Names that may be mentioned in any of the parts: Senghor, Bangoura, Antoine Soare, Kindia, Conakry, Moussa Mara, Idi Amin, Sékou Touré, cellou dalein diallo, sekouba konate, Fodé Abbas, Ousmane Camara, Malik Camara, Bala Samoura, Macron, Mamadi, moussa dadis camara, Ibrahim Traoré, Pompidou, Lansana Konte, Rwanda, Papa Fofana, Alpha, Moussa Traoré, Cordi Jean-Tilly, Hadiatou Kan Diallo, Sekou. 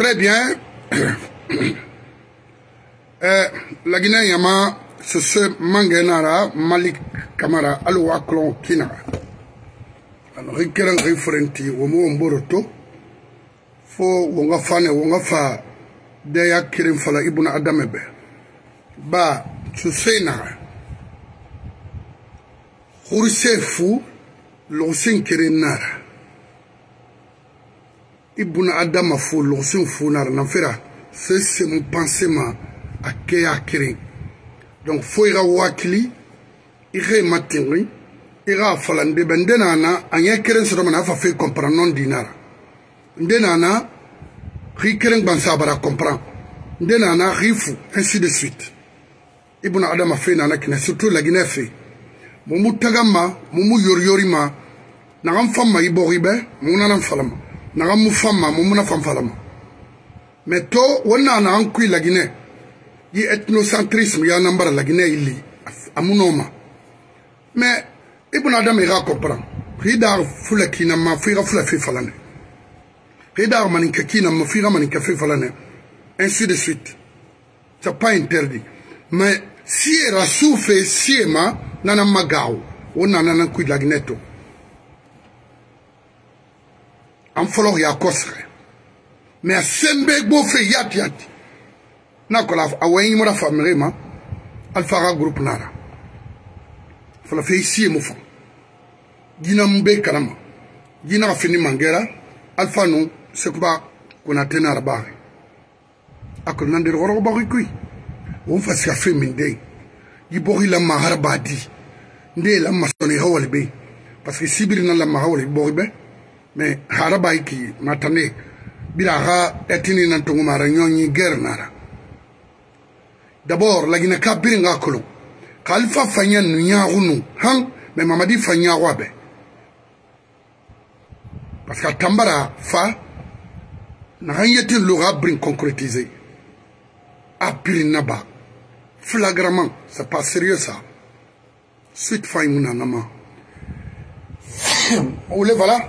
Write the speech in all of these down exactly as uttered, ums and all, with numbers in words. Très bien. Euh, la Guinée Yama, c'est ce Mangenara, Malik Camara, Aloua Klon Kinara. Alors, il y a un référenti, au mot Mboroto, faut Wongafane, Wongafa, Deya Kirim Fala Ibuna Adamebe. Ba, tu sais, Nara. Hourisefu, l'Osin Kirim Nara. Ibuna Adama Fou, l'Osin Fou Nara, Nanfera. C'est mon pensement à Kéa Kirin. Donc, Foira Wakili, Ire Matiri, Ira Falande Bendenana, Anya Kirin Sramana fait comprendre non dinar. Denana, Rikirin Bansabara comprend. Denana, Rifu, ainsi de suite. Ibn Adama fait Nanakina, surtout la Guinée fait. Momu Tagama, Momu Yoriorima, Naram Fama Iboribe, Mounanam Falama, Naram Fama, Momunafam Falama. Mais toi, on a un coup la Guinée. Il y a ethnocentrisme, il y a un nombre la Guinée, il y a mon homme. Mais, Ibn Adam, il comprend. Ridar Fulakina, ma fille, la fille falane. Ridar Maninkakina, ma fille, maninka fille falane. Ainsi de suite. C'est pas interdit. Mais, si elle a souffert, si elle m'a, nana magao, on a un coup la Guinée. En follow, il y a Kosre. Mais à Sembe Bofé Yat Yat. Nakola Awaïmora Famerema Alphara Group Nara. Fala fait ici et Moufan. Gina Mbe Kalama. Gina Fini Mangera. Alpha non, c'est quoi qu'on a tenu à la barre. A qu'on a des robots. On fait ce qu'a fait Minde. Ibori la Maharabadi. Nde la maçonnerie Hawalbe. Parce que si Birina la Mahaoli Boribe, mais Harabaiki, Matane. Biraha etini nantungu mara nyonyi gernara. D'abord, la Guinée kabiringa kolo. Kalfa fanya nyangu hang, mais Mamadi fanya wabe. Parce que tambara fa, n'a yeti l'aura brin concrétisé. Apirin naba. Flagramment, c'est pas sérieux ça. Suite faimuna nama. Oule voilà.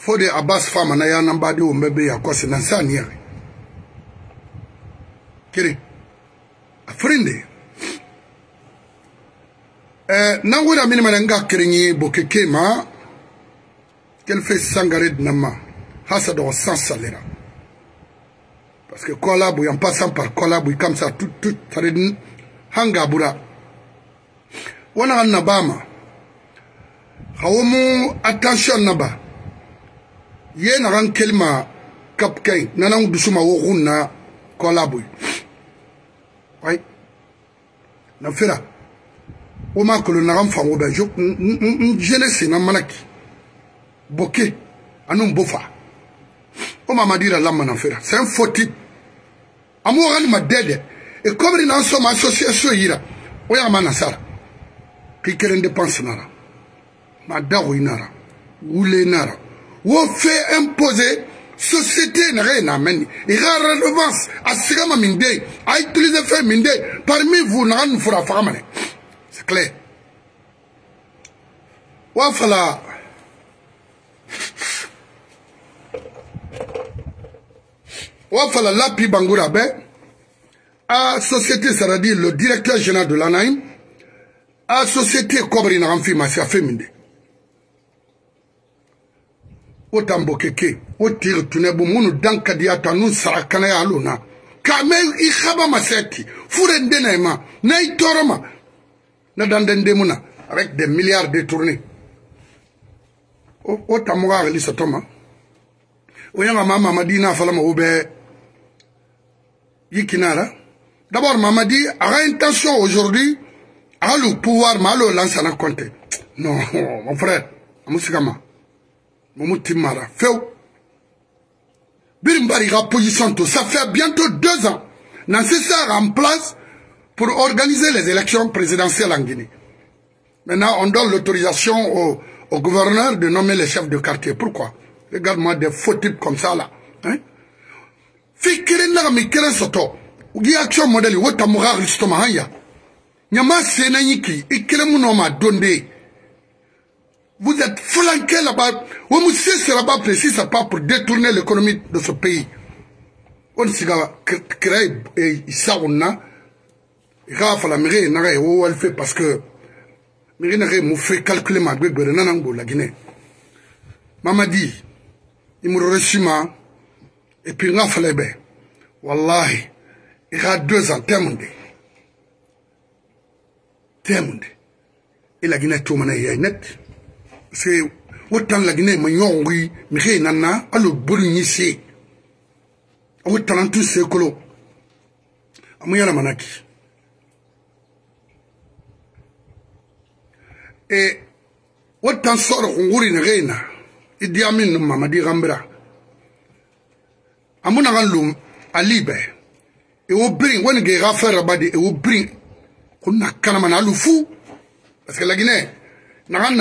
Fode Abbas Fama na ya nambadi umebe ya kose na sani ya. Kiri. Afrindi. Eh, nangwira mini mananga kiringi bokekema. Kelfe sangarid nama. Hasa do sans salera. Parce que kolabou, en passant par kolabou, comme ça, tout, tout, tarid, hangabura. Wana nabama. Hawomu, attention naba. Yen aran kelma kapkay nanan dusuma wo kunna kolabu ay na fira o ma ko na ran fango ben jok jeunesse na manaki boké anum bofa o ma madira lamma na fira c'est un faux type amour al madede et comme il en somme association ira o ya mana sara qui keren dépense nara ma dawo inara wule nara ou fait imposer société n'a rien à mener. Il y a une redevance à ce que minde, à utiliser fait minde, parmi vous n'a rien à faire. C'est clair. Ou à faire ou à faire la pibangoura, ben, à société, ça veut dire le directeur général de l'Anaïm, à société, comme il n'a rien fait minde. O tambokeke, o tiri tunebu munu danka diata nun sarakana ya aluna. Kame ikhaba maseti, fure ndena ima, na itoroma. Na dandende muna, avec des milliards détournés. O tamoga relisa toma. O yanga mama madina falama oube yikinara. D'abord Mamadi a intention aujourd'hui, à le pouvoir malo lancer la compte. Non, mon frère, amusikama. Moutimara, feu, Birimbariga Poyisanto, ça fait bientôt deux ans, nécessaire en place pour organiser les élections présidentielles en Guinée. Maintenant, on donne l'autorisation au, au gouverneur de nommer les chefs de quartier. Pourquoi? Regarde-moi des faux types comme ça là. Hein? Fikirina Mikere Soto, Ugi Action Modèle, Wotamura Ristomahaya, Nyama Senayiki, Ikelemunoma Donde. Vous êtes flanqué là-bas. Oui, monsieur, c'est là-bas précis, c'est pas pour détourner l'économie de ce pays. On s'y crée, et ça, on a. Il faut la mairie, elle fait parce que. Mairie, elle fait calculer ma gueule de Nanango, la Guinée. Mamadi, il m'a reçu ma. Et puis, il a fallu bien. Wallahi, il y a deux ans, t'es monde. T'es monde. Et la Guinée, tout le monde est net. C'est autant la Guinée, mais oui, mais nana, à le bourgnissi. Autant tout ce colo. Amoya la manaki. Et autant sort on une reine. Idi Amin Mamadi Rambra. Amona Ralum, à Libé. Et au bring, on guerra faire abadi, et au bring. On a canamana le fou. Parce que la Guinée. Alors il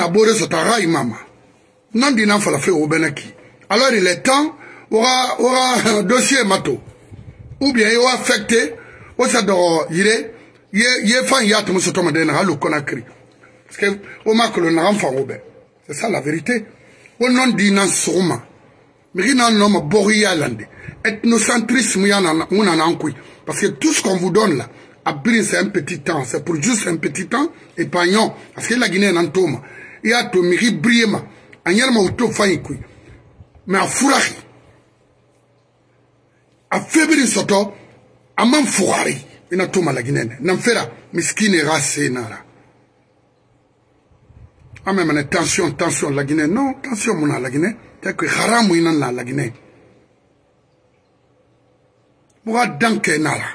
est temps, aura aura dossier mato, ou bien il va affecter, ou ça doit y aller, y y faire y attendre ce temps de n'aller qu'on a crié, parce que au marque le n'aura pas robé, c'est ça la vérité. Au nom d'inansoma, mais il n'a nommé Borialande, ethnocentrisme y en a on en a encore, parce que tout ce qu'on vous donne là. Abri c'est un petit temps, c'est pour juste un petit temps et pas non, parce que la Guinée est en tombe. Il y a tout miri briema, ailleurs ma auto faille qui, mais à fourrage, à faiblir surtout, à m'enfourrer, il n'a tout mal la Guinée, n'en fera, miskin et race nara. Ah mais man tension, tension la Guinée, non tension mon la Guinée, t'as que haram ou inan la Guinée. Moi danke nara.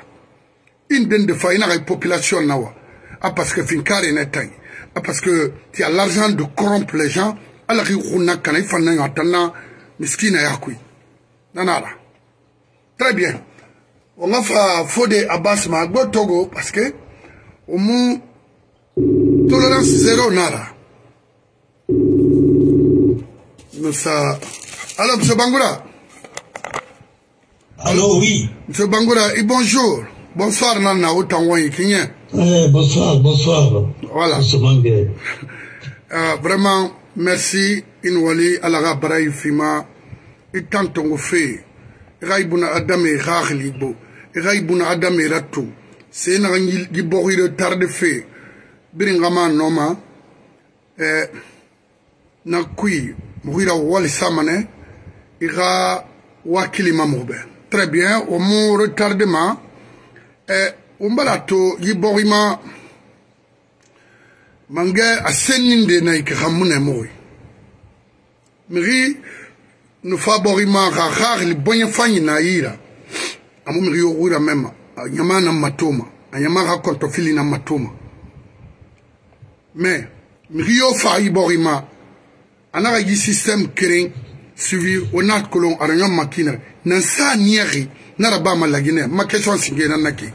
Une de fois, il y a une population ah parce que Finkar est éteint, ah parce que tu as l'argent de corrompre les gens, alors il faut que les gens attendent, mais ce qui n'est pas quoi. Nanara. Très bien. On a fait Fodé Abbas Magbo Togo parce que au moins tolérance zéro nara. Nous ça. Alors M. Bangoura. Allô oui. M. Bangoura et bonjour. Bonsoir, Nana, autant oui, Kinyen. Eh, bonsoir, bonsoir. Voilà. euh, vraiment, merci, Inouali, Alara Baraï Fima, et Tantongo Fé, Raibuna Adame Rahlibo, Raibuna Adame Ratou, Sénangi Gibori de Tarde Fé, Biringama Noma, eh, Nakui, Mouira Wali Samane, Ira Wakilima Moube. Très bien, au mot retardement, Umbarato yiborima manga aseninde naike hamune moi miri no faborima rarar li bonye fanyi naira amu miri ogura mema anyama na matoma anyama ka kontofili na matoma mais miri yo fa yiborima anara yi system kering suivi onat kolon aranyam makina nansa nieri narabama la Guinée ma question singé nanaki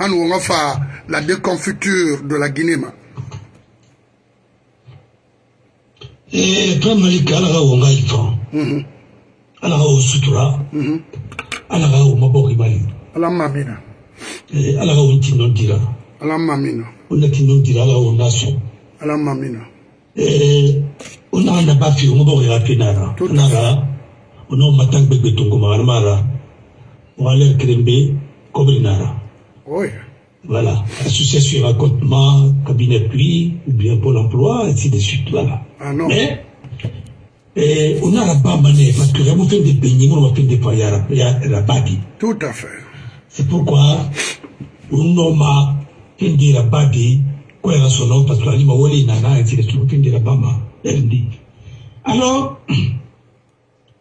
on va faire la déconfiture de la Guinée. Et quand Malik Camara on va y faire. Mhm. Alors au Sutura. Mhm. Alors au Mabori Mali. Allah mamina. Et alors on tient dira. Allah mamina. On a tient dira là on a son. Allah mamina. Et on a n'a pas fait on Mabori la Kenara. Nara. On a matang bébé tongo marmara. On a l'air crembé comme nara. Oui. Voilà. Association racontement, cabinet pluie, ou bien Pôle emploi, ainsi de suite. Voilà. Ah non. Mais, eh, on a la bamané, parce que j'avais fait des peignes, on m'a fait des pailles à la badi. Tout à fait. C'est pourquoi, on m'a fait des la badi, quoi elle a son nom, parce que l'anima ou elle est nana, ainsi de suite, on m'a fait des la bama, elle dit. Alors,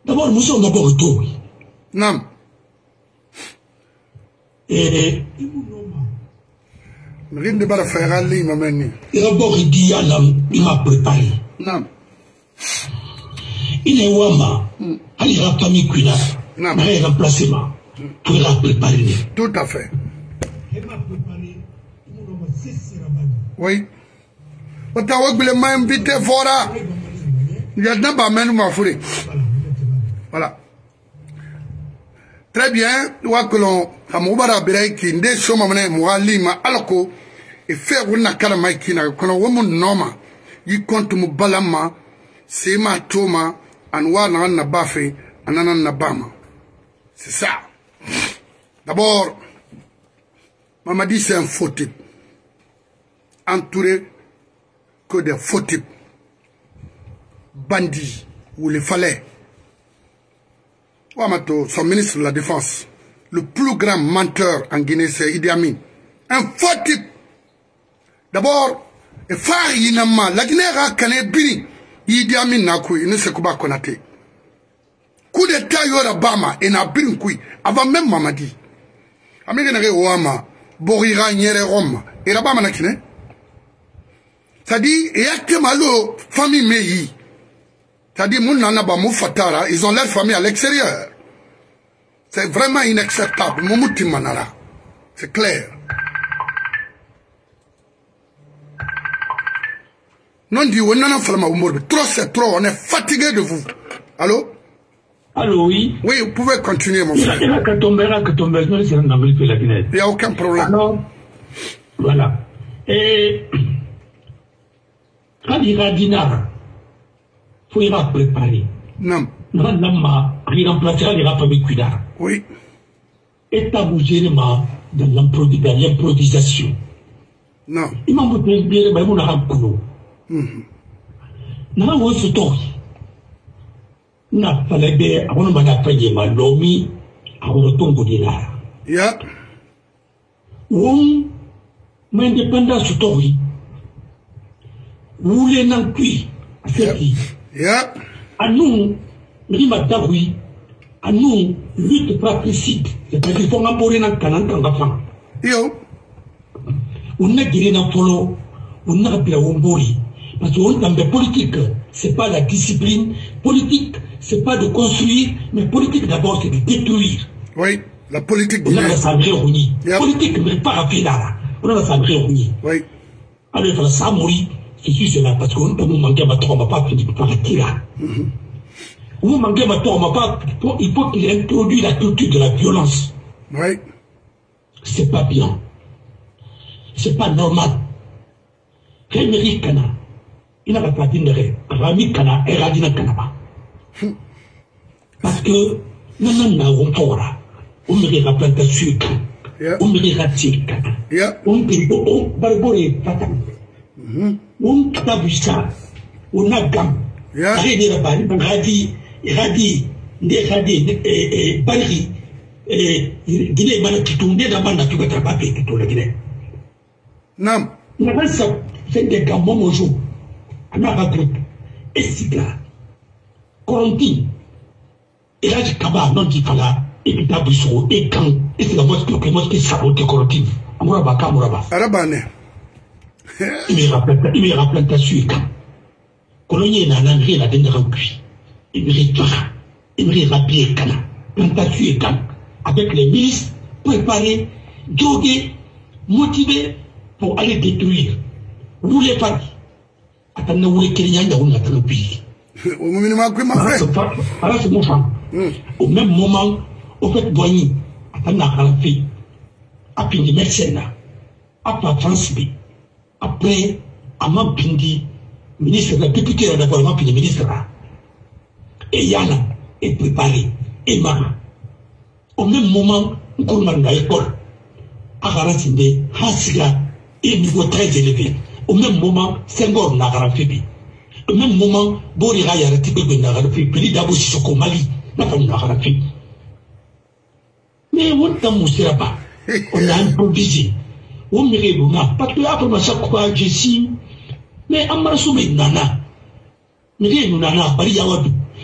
d'abord, nous sommes d'abord autour, oui. Non. Et il m'a préparé. Il est wama. Il est rapami kuina. Après le remplacement, tout a préparé. Tout à fait. Oui. On t'a invité Fora. Il y a d'un bamène ma fourré. Voilà. Très bien. Wakolon, à Moubara Bereiki, des sommamene, Mouralima, Alako, et faire une caramaïkina, qu'on a un nom, il compte Moubalama, Sema Toma, Anwana Nabafé, Ananan Nabama. C'est ça. D'abord, Mamadi, c'est un faux type. Entouré que des faux types. Bandits, où il fallait. Ouamato, son ministre de la Défense, le plus grand menteur en Guinée, c'est Idi Amin. Un faux type. D'abord, et farinama, la Guinée a cané bini. Idi Amin n'a koui, ne se kouba konate. Coup d'état yora bama, et n'a bini koui, avant même Mamadi. Américain ouama, borira nyere roma, et la bama n'a kine. Ça dit, et à Kemalo, famille Meyi. Ça dit, mon nanaba Moufatara, ils ont leur famille à l'extérieur. C'est vraiment inacceptable. Moumouti Manara. C'est clair. Non, dit, on n'en a pas mal. Trop, c'est trop. On est fatigué de vous. Allô? Allô, oui. Oui, vous pouvez continuer, mon frère. Il n'y a aucun problème. Alors, voilà. Et. Quand il y a dinar, il faut y préparer. Non. Il remplacera les rapports de Cuidar. Oui. Et t'as bougé dans l'improvisation. Non. Il m'a montré bien le bain arabe Kouno. N'a pas ce temps. N'a pas les baies, avant de m'appeler ma lomi, avant de tomber dinar. Yep. Ou, mais indépendant ce temps. Vous les n'encuis, c'est qui? Yeah. À nous, Rimatawi, à nous, lutte praticide, c'est-à-dire qu'il faut rembourser dans quarante ans. Yo. On n'a guéri dans Polo, on n'a pas rembourser. Parce qu'on est dans politique, c'est pas la discipline. Politique, c'est pas de construire, mais politique d'abord, c'est de détruire. Oui, la politique d'abord. On a l'assemblée réunie. Politique, mais pas à Pilar. On a l'assemblée réunie. Oui. Alors, il faut ça mourir. Ceci, cela, parce qu'on ne peut pas manquer à trois, on ne va pas partir là. Vous manquez à trois, on ne va pas. Il faut qu'il introduise la culture de la violence. Oui. C'est pas bien. C'est pas normal. Réméry Kana, il n'a pas parti de rêve. Rami Kana, et Radina Kanaba. Parce que, non, non, non, on là. On me dira plein de sucre. On me dira tic. On me dit, oh, barboré, fatal. On a vu ça, on a gamme. J'ai dit là-bas, Radi, Radi, Radi, Bari, Guinée, Manakitou, Guinée, Manakitou, Guinée, la Guinée. Non. La race, c'est des gammes, mon jour, à ma raconte, Estica, Corantine, et là, je cabas, non, dit Fala, et puis Tabusro, et quand, et c'est la mosquée, que mosquée, ça, on te corantine, Amouraba, Kamouraba. Arabane. Il me rappelle ta suite. Colonie n'a rien à venir en cuit. Il me rétorque. Il me rappelle Kana. Quand ta suite avec les ministres préparés, jogués, motivés pour aller détruire. Vous les pas. Attendez, vous les Kenyans dans le pays. Au même moment, au fait, Boigny, attendez, à la fille, à Pini Mercena, à la France. Après, Amam Pindi, ministre de la député, on a d'abord Amam Pindi, ministre. Et Yana est préparé, et Mara. Au même moment, nous connaissons l'école. Agaratinde, Hasila, et niveau très élevé. Au même moment, Senghor n'a garanti. Au même moment, Borira Yaratibé n'a garanti. Pili Dabou Sissoko Mali n'a pas garanti. Mais on t'a moussé là-bas. On a improvisé. On me réunit parce que après ma chaque je suis mais amara soumet nana me réunit nana pari yawadu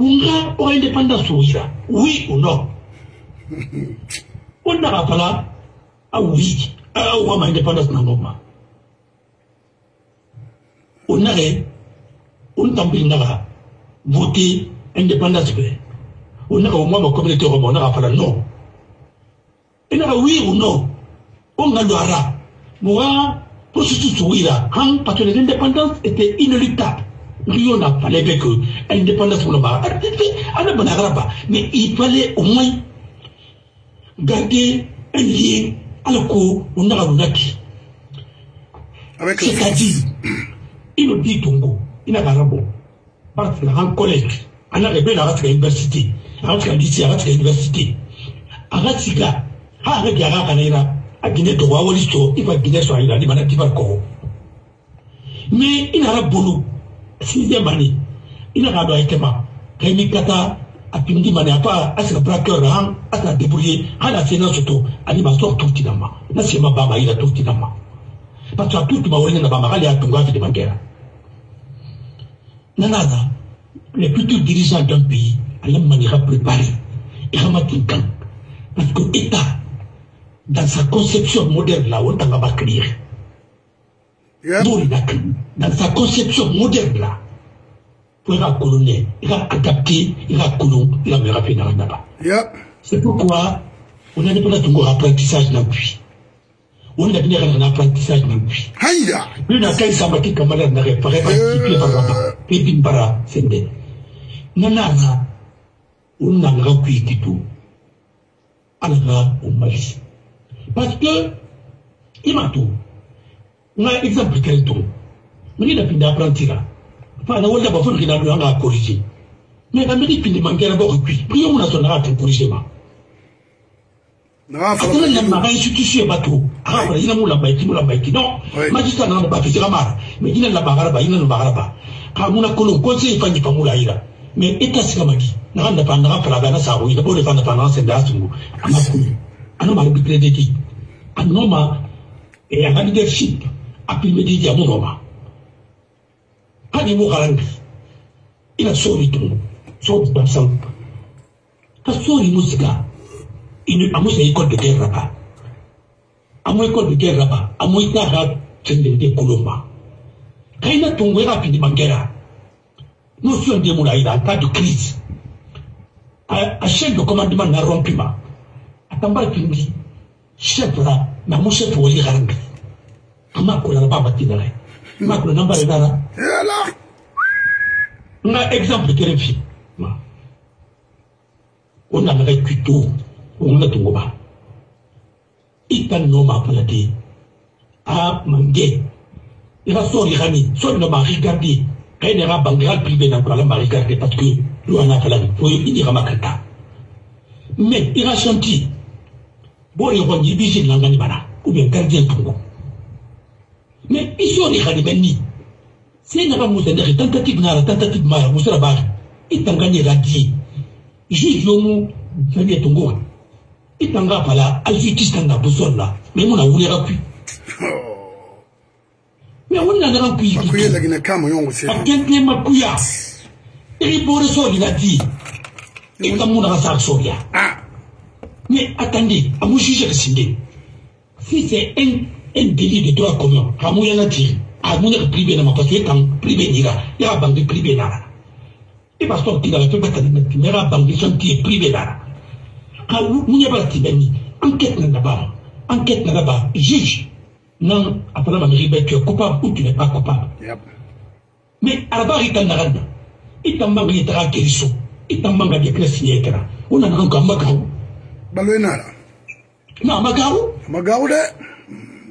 on a pour l'indépendance, oui ou non? On n'a pas là à oui, à avoir l'indépendance normalement. On a on a voté l'indépendance. On a au moins ma communauté romaine, on a fait la non. On a oui ou non? On a le hara. Moi, pour ce tout là, parce que l'indépendance était inéluctable. Lui, on a parlé avec eux. L'indépendance, on a pas. Mais il fallait au moins garder un lien à la cour, on a un acquis. C'est-à-dire, il nous dit Tongo, il n'a pas rabot. Parce qu'il a un collègue, il a rébé la race de l'université. La race de l'université. La race de l'université. La race de l'université. A Guinée de Wawalisto, il va Guinée sur la Libana qui va corrompre. Mais il a un boulot, sixième année, il a un boulot avec moi. Rémi Kata, à Pindi Manapa, à ce braqueur, à la débrouiller, à la sénat surtout, à l'immense tout dinama. Là, c'est ma baba, il a tout dinama. Parce que tout le monde n'a pas mal à Tonga de Mangera. Nanana, les futurs dirigeants d'un pays, à la manière préparée, et à ma tinkan. Parce que l'État, dans sa conception moderne, là, on va pas crier. Dans sa conception moderne, là, il va colonner, il va adapter, il va colonner, il va me rappeler dans là-bas. C'est pourquoi on a dépendant d'un apprentissage dans le puits. On a dépendant d'un apprentissage dans le puits. Lui, dans quel samaki Kamala n'a réparé pas un petit peu par là-bas. Et puis, par c'est bien. Nanana, on a rempli du tout. Alors, on m'a dit. Parce que, il m'a tout. On a un exemple qui est tout. Mais il a fini d'apprendre là. Enfin, on a pas fait qu'il a corrigé. Mais il a mis fini de manquer à bord. Puis, on a son arrêt pour corriger. Il a institué un bateau. Il a mis la baïti, il a baïti. Non, magistrat n'a pas fait ça. Mais il a la baraba, il a la baraba. Quand on a connu le conseil, il a dit qu'on l'a eu là. Mais l'État, c'est comme qui. Il n'a pas fait ça. Il n'a pas fait ça. Il n'a pas fait ça. Il n'a pas fait ça. Alors, je vais vous dire, un homme et un leadership, après me dire, mon homme, quand il m'a rendu, il a sauvé tout, sauvé dans sa vie. Quand il m'a sauvé, il a une école de guerre là-bas. Il a une école de guerre là-bas. Il a une école de guerre là-bas. Quand il a tombé rapidement en guerre, nous sommes des moulaïs, en cas de crise, la chaîne de commandement n'a rompu pas. Tambal pindi chef là na mon chef wali garanti kama ko la ba batina la ma ko namba la la na exemple que refi on a avec cuto on a tout ba itan no ma palati a mangé il va sortir rami sortir no ma regarder quand il va bangal privé na ko la ma regarder parce que lo na kala faut il dira ma kata mais il va chanter bon, ils ont dit que c'est l'anganibara, ou bien gardien Congo. Mais ils sont les Khadibani. C'est une tentative, une tentative, vous savez, ils ont gagné la vie. Juge Yomu, gagné Congo. Ils ont gagné la justice dans la boussole là. Mais on a voulu la pu. Mais on a la pu. À quel point ma couilla. Et pour le sol, il a dit. Et comme on a sa soria. Mais attendez, à mon juge Ressidé, si c'est un, un délit de droit commun, à mon yanati, à mon privé, à mon passé, à mon privé, il y a un bandit privé là. Et parce que tu as fait battre la première bandit qui est privé là. À mon yabati, enquête là-bas, enquête là-bas, juge. Non, après la mairie, tu es coupable ou tu n'es pas coupable. Mais à la barre, il t'en a rendu. Il t'en manque les draps qui sont. Il t'en manque les classes qui sont. On a encore un macron. Balouinara. Non, Magarou. Magarou de.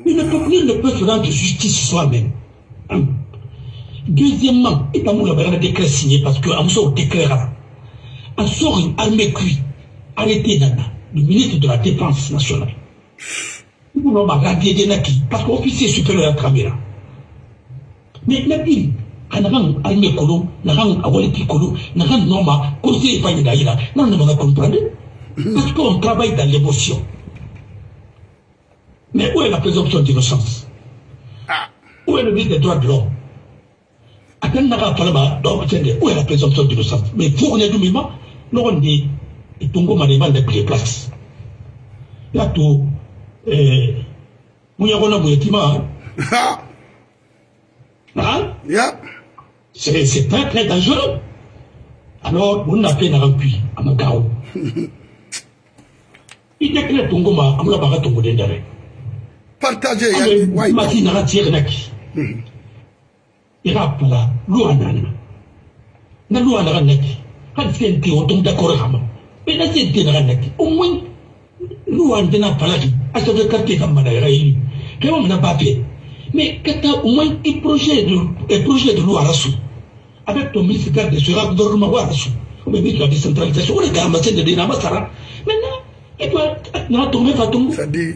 Il ne peut plus ne peut se rendre justice soi-même. Hein? Deuxièmement, et pas moi le décret signé parce que Amso déclarera. En sort une armée cuite, arrêtée Nana, le ministre de la Défense nationale. Nous n'avons pas radié des Naki parce qu'officier supérieur à la caméra. Mais la ville. Naran armée colo, naran aboliti colo, naran norma, conseil pas de d'ailleurs, non ne va pas comprendre. Parce qu'on travaille dans l'émotion. Mais où est la présomption d'innocence? Où est le but des droits de l'homme? Où est la présomption d'innocence? Mais pour les doumiments, nous on dit, il tombe au maniement de prix place. Là tout, eh, nous avons un bouilletiment. Hein? C'est très très dangereux. Alors, on a fait un rempli à mon carreau. Il déclare ton goma, à mon appareil ton godin d'arrêt. Partagez, oui. Matin, à la tiernac. Il rappelle la Louanan. La Louananak. Elle fait un théo, donc d'accord. Mais la tienne ténaranak. Au moins, Louan de la Paladi, à ce quartier comme Madame Raïli. Comment on n'a pas fait? Mais quand au moins, il projet de loi à la soupe. Avec ton ministère de ce gouvernement, on a mis la décentralisation, on a ramassé de Dinamastara. Maintenant, il doit tomber Fatou. Ça dit.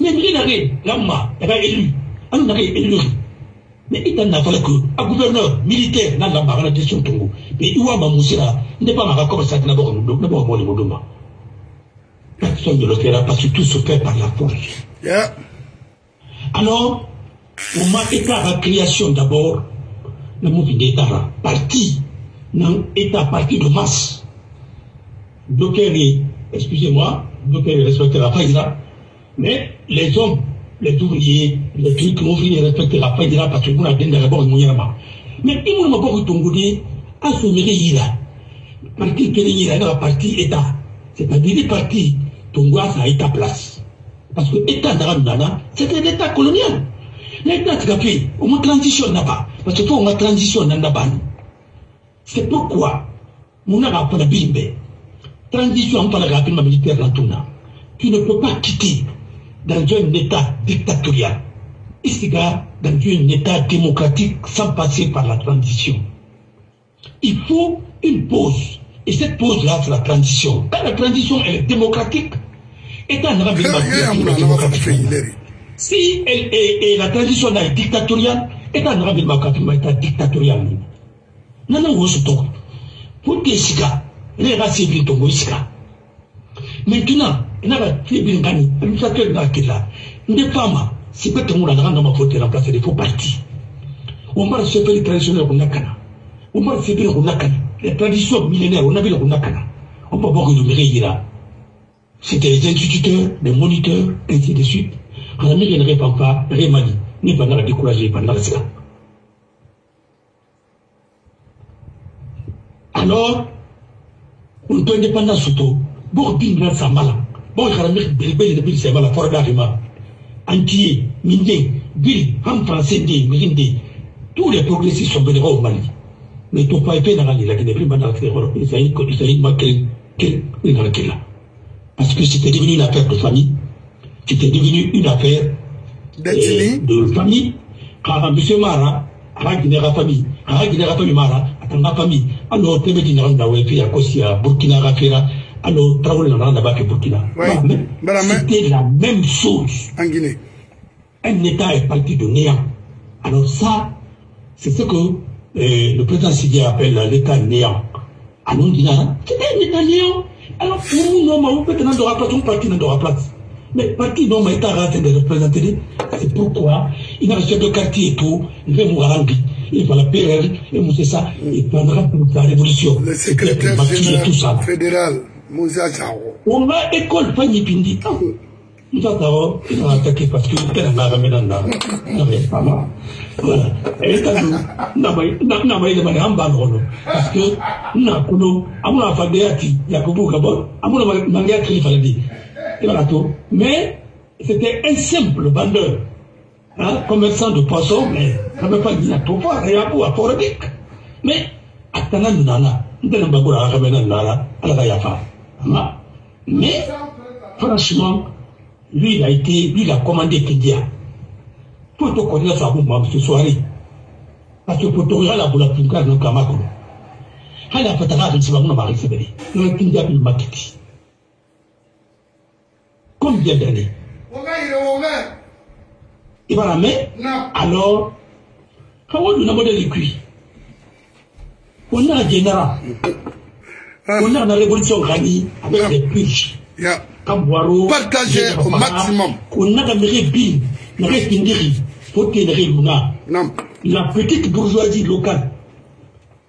Mais il n'a rien, l'Amma, il a élu. On n'a rien élu. Mais il n'a fallu qu'un gouverneur militaire n'a pas la question de Tongo. Mais il va m'amuser là, il n'est pas marqué comme ça, il n'a pas de problème. Personne ne le fera parce que tout se fait par la force. Alors, on m'a éclairé la création d'abord. Le mouvement d'État parti, non, État parti de masse. Donc, excusez-moi, donc elle respecte la faïdra, mais les hommes, les ouvriers, les trucs ouvriers respectent la faïdra parce que vous n'avez pas d'abord moyennement. Mais il m'a pas eu ton goûté à se mêler là. Parti que l'État est un parti État. C'est-à-dire les partis, ton goût a été à place. Parce que l'État d'Aramdana, c'était l'État colonial. L'État de Gapé, on ne transitionne pas. Parce que toi, on a transitionné dans la banque. C'est pourquoi, on a rappelé la Bimbe. Transition, on a rappelé la militaire dans tout. Tu ne peux pas quitter dans un État dictatorial. Ici, dans un État démocratique sans passer par la transition. Il faut une pause. Et cette pause-là, c'est la transition. Quand la transition est démocratique, l'État n'a pas démocratique. Si elle, elle, elle, la transition est dictatoriale, et dans le Makatuma est dictatorial. Non, non, non, pour que Sika, les races viennent au Sika. Maintenant, il y a des femmes, il y a des femmes, c'est peut-être qu'on a remplacé la place des faux partis. On va se faire les traditionnels au Nakana. On va se faire au Nakana. Les traditions millénaires, on a vu au Nakana. On peut voir que le mérite là. C'était les instituteurs, les moniteurs, et ainsi de suite. On a mis une réponse à Rémani. Ni pas la décourager, pas la cela. Alors, on peut indépendant surtout. Bon, bien dans sa mala. Bon, je ramène belle belle belle sa mala fort d'arrivement. Antier, Mindé, Ville, en français, Mirindé. Tous les progressistes sont venus au Mali. Mais tout pas épais dans la ville, qui n'est plus dans la terre européenne. Ça y est, ça y est, ma quelle, quelle, quelle, quelle, quelle. Parce que c'était devenu une affaire de famille. C'était devenu une affaire. De famille, car M. Mara, à la famille, à la famille Mara, à la famille, alors tu me dis, non, à Kosia, Burkina, Rafira, alors Traoré, non, là-bas que Burkina. C'était la même chose. En Guinée. Un État est parti de néant. Alors ça, c'est ce que euh, le président Sidien appelle l'État néant. Alors on dit, c'était un État néant. Alors, nous, non, on peut être dans la place, on partit dans la place. Mais parti non, mais t'as raté de représenter. C'est pourquoi il n'a reçu de quartier et tout. Il va mourir en il va la P R, il va ça, il prendra pour la révolution. Le secrétaire général fédéral, Moussa Traoré. On va école Fanny Pindi. Moussa Traoré, il va attaquer parce qu'il était en arame et en arame. Non, mais pas mal. Voilà. Et ça, non, mais il est en bas de l'eau. Parce que, non, non, à mon affaire, il y a beaucoup de gabon, à mon affaire, il fallait dire. Mais c'était un simple vendeur, hein, commerçant de poissons, mais ça ne veut pas dire trop fort, il y a beaucoup à fordic. Mais, à Tananana, nous devons à Ramenanana, à la Gaïafa. Mais, franchement, lui, il a été, lui, il a commandé Kédia. Pour te connaître sa mouvement, M. Soirée. Parce que pour te regarder la boule à Punka, nous Kamakon. Il a fait un arrêt, il m'a récupéré. Il a Kédia, il m'a quitté. Combien d'années? Il va la mettre. Alors, quand on a un modèle de cuit, on a un général. On a la révolution gagnée avec les piges. Partagez au maximum. On a la mérite, la reste faut qu'il y la petite bourgeoisie locale.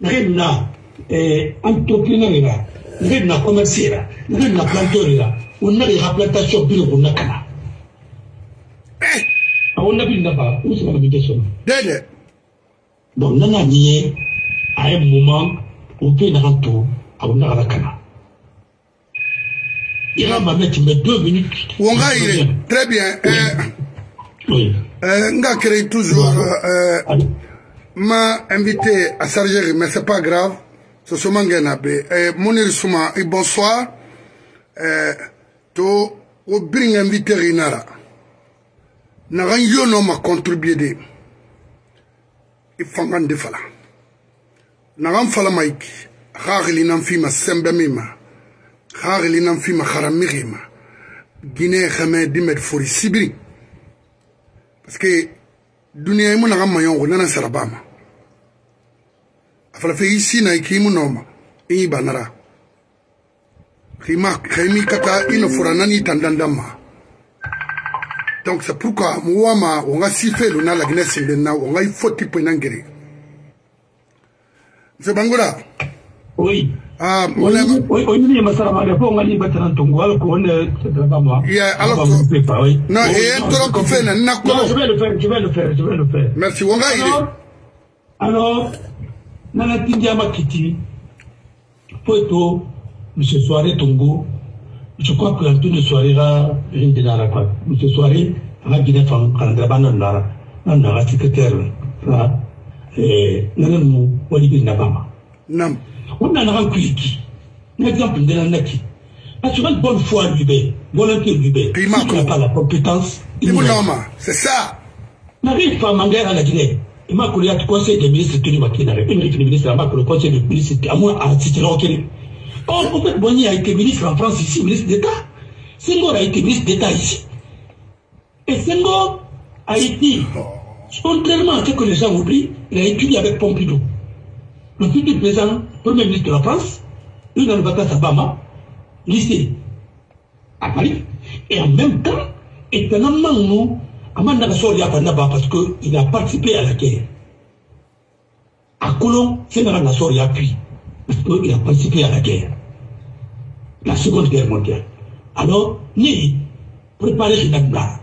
Renna entrepreneur, renna commercial, renna planteur. On a les replantations bio qu'on a. On a vu là-bas où c'est la médiation. D'ailleurs, donc on a nié à un moment où on peut n'entendre à on a la cana. Il va me mettre deux minutes. On va y aller. Très bien. Oui. On crée toujours. M'a invité à Sargéry, mais c'est pas grave. C'est ce manganabé. Monir Souma, et bonsoir. To au bring invité Rinara. N'a rien nom à contribuer. Il faut qu'on défala. N'a rien fala maïk. Harlin amphima sembamima. Harlin amphima haramirima. Guinée ramé dimet fori Sibiri. Parce que dunia imu na mayongo nana sarabama afala fe isi na ikimu noma inyi banara khima khimi kata ino furanani tandandama donc c'est pourquoi muama on a sifflé le na la gnesse le na on a forty point angere monsieur Bangoura oui ah on a on ni masaraba le on ali batana tongwal ko on sarabama il y a alors non et trop qu'on fait na na je vais le faire, je vais le faire, je vais le faire. Merci. On va y aller. Alors, Nana Tindiama Kiti, Poto, M. Soare Tongo, je crois que Antoine Soare a une de la quoi. M. Soare a guiné par un draban d'ara, un ara secrétaire, là, et Nana Mou, Olivier Nabama. Non. On a un clic, un exemple de la Naki. Parce que bonne foi lui, volonté lui, il n'a pas la compétence. C'est ça. N'arrive pas à m'engager à la Guinée. Il m'a collé au conseil des ministres de Maquina. Il m'a collé au conseil des ministres de Maquina. Or, en fait, Bonny a été ministre en France ici, ministre d'État. Senghor a été ministre d'État ici. Et Senghor a été, contrairement à ce que les gens oublient, il a étudié avec Pompidou. Le futur président, premier ministre de la France, il a une vacances à Bama, lycée à Paris, et en même temps, et finalement, nous, Amanda Gassol Yapanaba, parce qu'il a participé à la guerre. À Colomb, Sénégal Gassol Yapi, parce qu'il a participé à la guerre. La Seconde Guerre mondiale. Alors, ni préparer une agla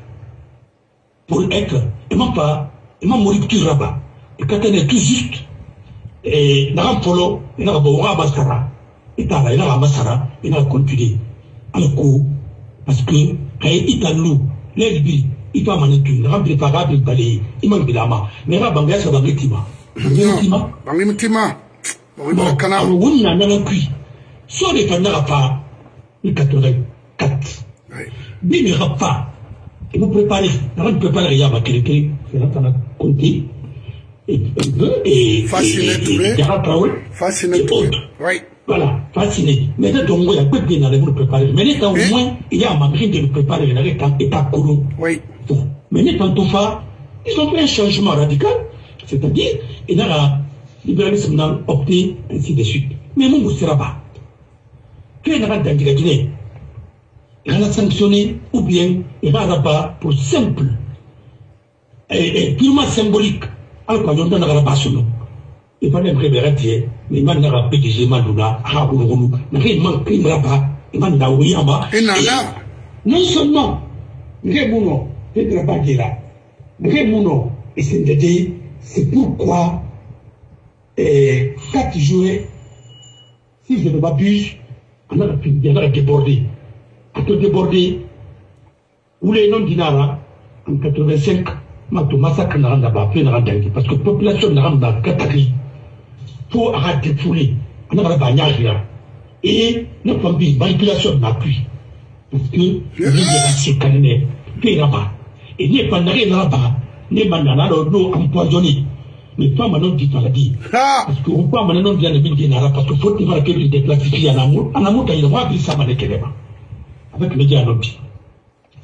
pour être, et non pas, et non mourir tout rabat. Et quand elle est tout juste, et n'a pas polo, et n'a pas bon rabassara, et n'a pas rabassara, et n'a pas continué. Alors, parce que, quand il est à nous, l'Elbi, il va m'en être une, remplir par rapport au palais, il m'a mis la main. Mais là, Bangla, ça va m'être ma. Bangla, m'être ma. Bon, alors, on n'a pas cuit. Soit les fans n'aura pas, le quatre-vingt-quatre. Mais il n'aura pas. Et vous préparez, on prépare rien à quelqu'un, c'est là qu'on a compté. Et. Fasciné, tout le. Fasciné, tout le. Oui. Voilà, fasciné. Mais là, donc, il y a peu de bien à vous préparer. Mais là, au moins, il y a un manqué de le préparer, il y a un état courant. Oui. Mais là, quand on fait, ils ont fait un changement radical, c'est-à-dire, il y a le libéralisme dans l'opté, ainsi de suite. Mais mon ne sera pas. Quand il y a un Guinée, il va sanctionner, ou bien, il va rabat pour simple, et purement symbolique, alors qu'on ne va pas sur nous. Il fallait me révérer, mais il m'a rappelé que j'ai mal à Raoul. Il m'a pris le rabat, il m'a envoyé en bas. Non seulement, Rémouno, c'est le rabat qui est là. Rémouno, et c'est-à-dire, c'est pourquoi, quatre jouets, si je ne m'abuse, il y en a débordé. À tout déborder, où les noms d'Inara, en quatre-vingt-cinq, m'a tout massacre n'a rien à faire, parce que la population n'a rien à faire, cataclysme. Pour arrêter de fouler, on a pas d'argent. Et notre famille, manipulation n'appuie. Parce que nous sommes canadiens, qui là-bas. Et nous sommes là-bas, nous sommes empoisonnés. Les femmes n'ont pas dit. Parce que les femmes n'ont pas dit, parce qu'il faut que les déclassifier en amour. En amour, ils ont appris ça avec les gens. Avec les gens.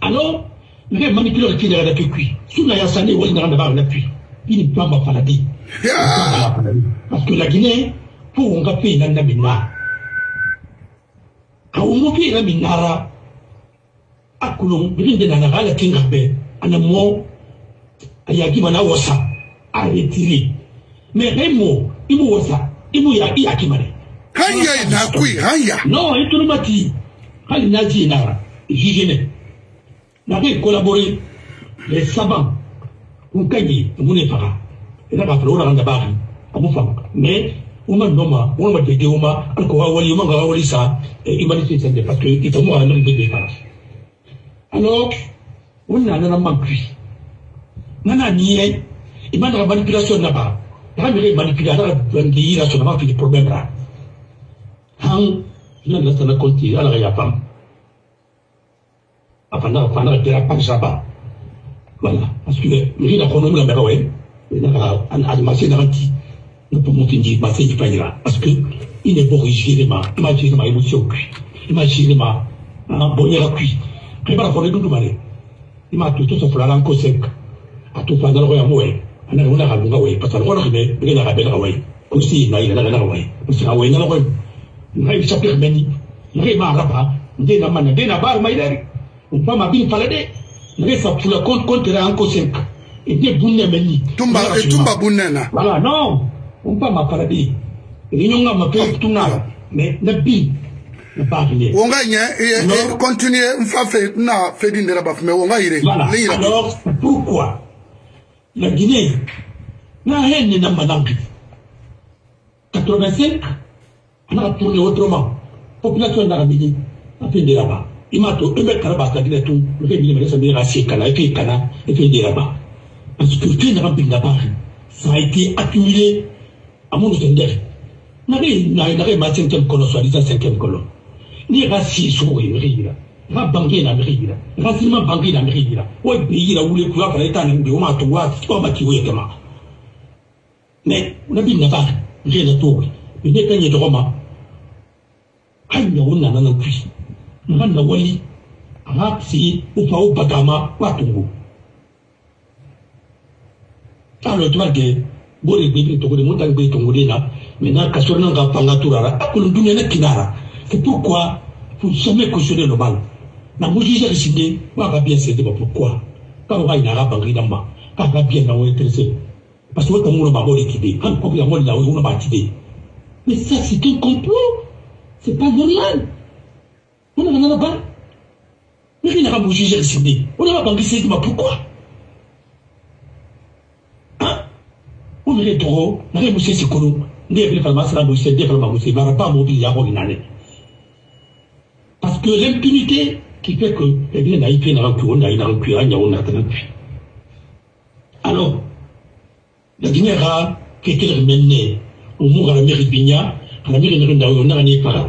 Alors, les manipulateurs qui n'ont pas d'appui. Si nous n'avons pas d'appui, ils ne peuvent pas l'appui. Parce que la Guinée, pour on a fait une année, awumoki na minara akuno bilinde na ngala kingabe ana mo ayagi bana wosa arretiri mais remo imu wosa imu ya yakimane hanya na kui hanya no iturumati hali naji nara jijene na ke collaborer les savants pour gagner mune para et là va falloir rendre barre abu fama mais Uma noma, uma bete uma, alcoa wali uma gawa wali sa, imani sende parce que ils tombent à un bébé par. Alors, on a un manque. Nana nié, il m'a la manipulation là-bas. La manipulation là-bas, la seulement fait des problèmes là. Han, il a laissé la continuer à la réapam. Avant de faire la thérapie là-bas. Voilà, parce que lui la chronomètre là-bas ouais, il a un admassé dans le petit. Ne peut monter ni passer ni pas là parce que il n'est pas rigide ma imagine ma émotion imagine ma un bonheur cuit prépare pour les deux malais il m'a tout ça pour la langue sec à tout pendant le royaume ouais on a on a rabou ouais parce que on a mais il a rabé ouais aussi là il a rabé ouais parce que ouais non ouais il a chapé meni il m'a rabba dès la manne dès la barre mais il on pas ma bien parler il est ça pour le compte contre la langue sec et bien bonne meni tumba tumba bonne voilà non on pas ma paradis réunion ma paix tout n'a mais le bi ne pas rien on gagne continuer on va faire na fait d'une rabaf mais on va y aller alors pourquoi la Guinée n'a rien ni n'a madame quatre-vingt-cinq on a tourné autrement population d'Arabie a fait de là-bas il m'a tout eux carabas la Guinée tout le fait de ça dire assez cana et puis cana et puis de là-bas parce que tu n'as pas de là-bas ça a été accumulé à mon sender. N'avez n'avez pas cinquième colonne, soit disant cinquième colonne. Ni racistes ou émigrés, pas banquiers d'Amérique, racisme banquiers d'Amérique. Ouais, pays là où les couleurs par l'état n'ont pas de toi, tu vas m'attirer demain. Mais on a bien la barre, j'ai le tour. Mais dès qu'il y a de Roma, aïe, on a un cuit. On a un wali, arabe, si, ou pas au Bagama, ou à Togo. Alors tu vois que bon les bébés togolais montagne bébés togolais là maintenant casser non gars pangaturara à cause du dunia n'kinara c'est pourquoi vous jamais cautionner le mal na moji j'ai décidé moi va bien c'est de pourquoi quand on va y arabe en damba quand va bien dans intéressé parce que votre monde va voler qui quand comme la mode là on va tirer mais ça c'est un complot c'est pas normal on a n'a pas mais il n'a pas moji j'ai décidé on va banquer c'est de pourquoi on me dit trop, on me dit c'est quoi? Des réformes, ça bouge, des réformes, ça va pas mobile, il y a une année. Parce que l'impunité qui fait que les gens n'aillent pas dans le cul, on aille dans le cul, on a dans le cul. Alors, la Guinée qui était ramenée, on mourra la mairie de Bigna, à la mairie de Runda, on a un parent.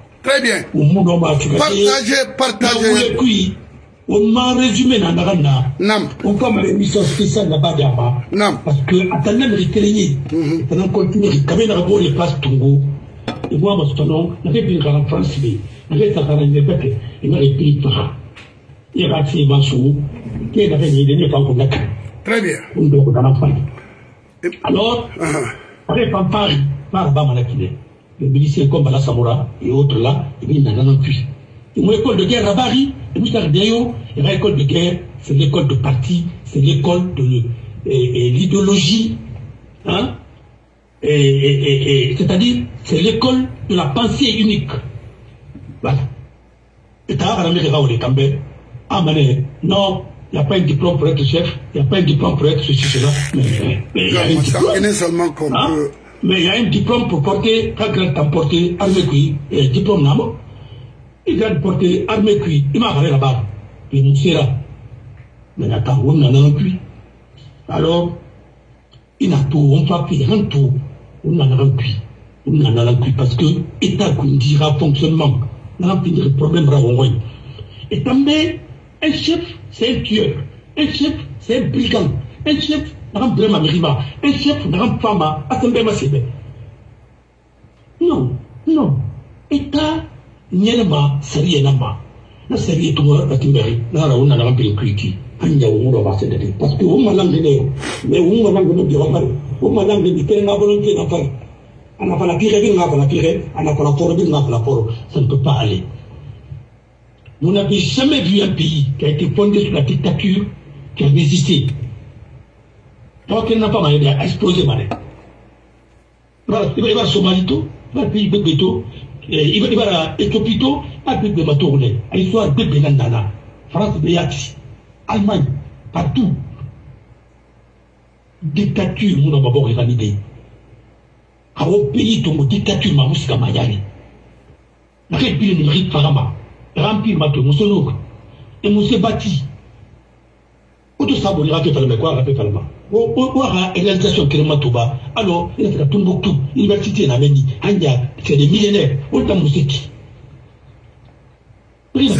Très bien. Partagez, partagez. On m'a résumé dans la Rana. Non. On comme l'émission spéciale là-bas d'Aba. Non. Parce que, à ta même rétérité, on continue. Quand même, on a les places Tongo. Et moi, mon tonneau, on a fait venir en France. On a fait ça dans les bêtes. On a fait venir par. Il y a assez Massou. Et on a fait venir par le Naka. Très bien. On doit qu'on en parle. Alors, on a fait en parler par Bamanakine. Le ministère comme Bala Samoura et autres là, et bien, on en a plus. Et mon école de guerre à Paris, et Moussa Traoré, l'école de guerre, c'est l'école de parti, c'est l'école de l'idéologie, hein? Et, et, et, et c'est-à-dire, c'est l'école de la pensée unique. Voilà. Et t'as à la mairie Raoul et Cambé, ah, mais non, il n'y a pas un diplôme pour être chef, il n'y a pas un diplôme pour être ceci, cela. Mais il y a un diplôme. Hein? Mais il y a un diplôme pour porter, quand il t'a porté, armé qui, et diplôme n'amour. Il a porté armé cuit, il m'a parlé là-bas. Et nous sera. Mais n'attends, on en a un cuit. Alors, il a tout, on va faire un tout, on en a un cuit. On en a un cuit parce que l'État qu'on dira fonctionnement, on a un problème à Rongoy. est amené un chef, c'est un tueur, un chef, c'est un brigand, un chef, un chef, un fama, non, non, État n'y a pas, c'est rien là-bas. La série tout la Timbérie, là on a la pile critique, parce que on m'a l'anglais, mais on m'a l'anglais, on m'a l'anglais, on m'a volonté d'en faire. On n'a pas la pire, on n'a pas la pire, on n'a pas la pire, on n'a pas la pire, ça ne peut pas aller. Vous n'avez jamais vu un pays qui a été fondé sur la dictature qui a résisté. Tant qu'elle n'a pas mal à exploser, madame. Il va y avoir Somalito, il va y avoir Pays de Béto, il va y avoir Éthiopito, il va y avoir Tourné, il va y avoir Bénandana, France, Béati, Allemagne, partout. Dictature, nous n'avons pas réalisé. À un pays dont la dictature m'a moussé à Mayari. La République de Rick Farama. Remplir ma tour, mon et mon se bâti. Où tout ça, vous n'avez pas fait le quoi, rappelez pas le mal. Où a réalisation qui est matoba. Alors, il a fait la Tumbuktu, l'université n'a même dit, Anya, c'est des millénaires, autant musique. Il ne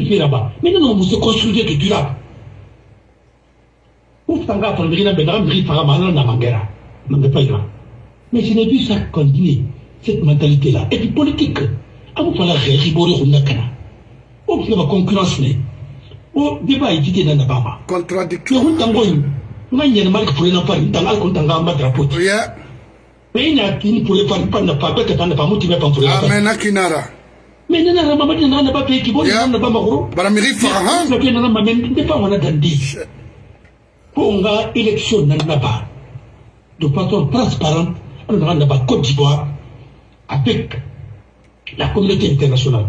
fait là-bas. Maintenant, vous se construisez du durable. Où ça va prendre la bédame, il fera mal dans la mangera. Non, mais pas là. Mais je n'ai vu ça continuer, cette mentalité-là. Et puis politique. Avant de faire riborer au Nakana, on fait la concurrence. On débat édité dans la Bama. Contradictoire. On a un mal pour les enfants, on a un mal drapeau. Mais il y a qui ne pourrait pas ne pas faire pas ne pas motiver pour les enfants. Amen, Akinara. Mais il y a un maman qui n'a pas payé qui bosse dans la Bama. Baramiri Farah. Il y a un maman qui n'est pas en attendant. Pour une élection dans la Bama, de façon transparente, on a la Côte d'Ivoire avec la communauté internationale.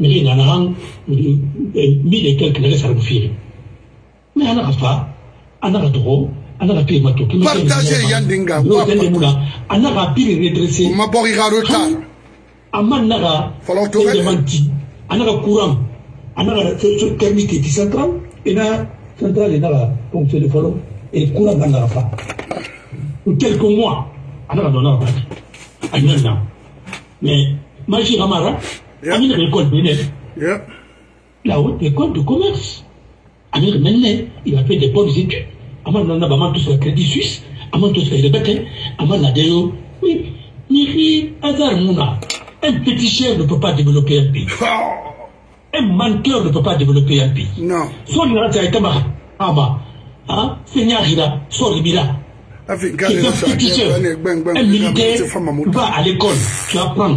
Mais il y en a mille et quelques n'arrivent à le faire. Mais on n'a pas, on n'a pas trop, on n'a pas pire matou. Partagez Yandinga. Non, c'est moula. On n'a pas pire redressé. Ma porte ira retard. Aman n'a pas. Falloir trouver. On n'a pas courant. On n'a pas ce thermique qui central. Et là central et là ponctué de follow et courant on n'a pas. Ou quelques mois. Alors, on a un peu. Mais, Magie Ramara, on a l'école de la haute école de commerce. Amir Menet, il a fait des bonnes études. Avant, on a tous le crédit suisse. Avant, tous les bêtes. Avant, on a des hauts. Oui, Niri Azar Mouna. Un petit chef ne peut pas développer un pays. Un menteur ne peut pas développer un pays. Non. Soit il rentre à Etamara. Ah bah. Seigneur Hira, soit Ribira. Un militaire va à l'école, tu apprends.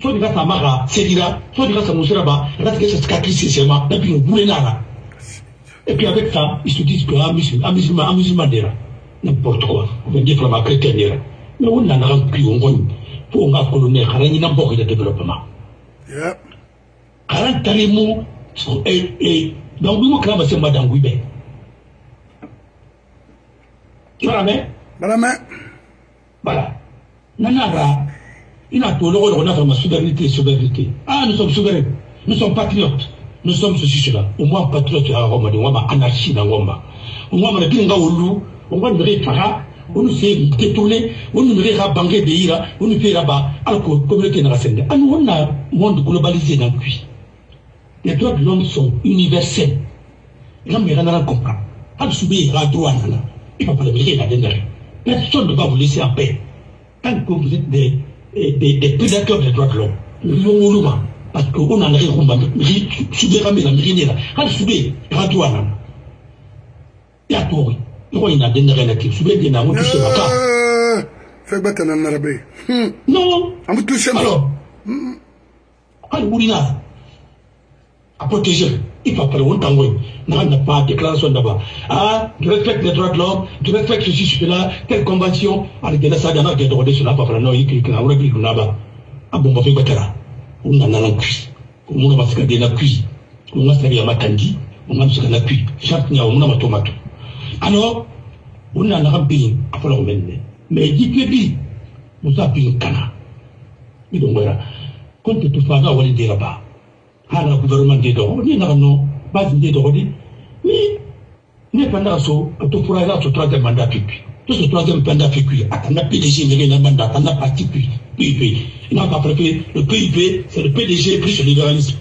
Soit il va à Mara, Serira, soit il va à Mousseraba, Ratke Saskaki, c'est Sema, et puis on voulait Nara. Et puis avec ça, ils se disent que un musulman, un musulman d'Era. N'importe quoi. On veut dire que la chrétienne d'Era. Mais on n'en a plus, on gagne. Faut on va colonner, car il n'y a pas de développement. quarante ans, et donc, nous, on va se mettre dans Guibé. Barame, barame, voilà. Nanara, il a tout le rôle de ma souveraineté, souveraineté. Ah, nous sommes souverains, nous sommes patriotes, nous sommes ceci cela. Au moins patriotes à Roma, nous sommes anarchistes à Roma. Au moins les pingas au loup, on va nous réparer, on nous fait détourner, on nous rérabanguer des ira, on nous fait là-bas. Alors que communauté n'a pas ah nous on a un monde globalisé dans le pays. Les droits de l'homme sont universels. L'homme est là comprend. Pas subir à droit là. Il ne faut pas le mériter la dernière. Personne ne va vous laisser en paix. Tant que vous êtes des, des, des prédateurs des droits de l'homme, parce qu'on a rien combat. Soudera mais la mérine là. Quand soudé, ratoire. Ya tori. Pourquoi il n'a donné rien à qui? Soudé bien à mon touche pas. Fait battre en arabe. Non. À mon touche pas. Alors. Quand Boulina à protéger. Il va parler au tango. Non, n'a pas déclaration d'abord. Ah, tu respectes les droits de l'homme, tu respectes ceci, cela, telle convention. Avec la saga, n'a pas de cela, pas faire non, il clique là, on clique là-bas. Ah bon, on va faire battre. On a la cuisse. On va se garder la cuisse. On a se garder la matandi. On a se garder la cuisse. Chaque nia, on a ma tomate. Alors, on a un rabbi à falloir mener. Mais dites-le bien. Nous avons une canne. Et donc voilà. Quand tu fais ça, on est là-bas. Ah, le gouvernement des droits, il y a une base des droits. Mais, il y a un troisième mandat public. Tout ce troisième mandat public, on a P D G, il y a un mandat, on a parti P I P. Il n'a pas préféré, le P I P, c'est le P D G plus le libéralisme.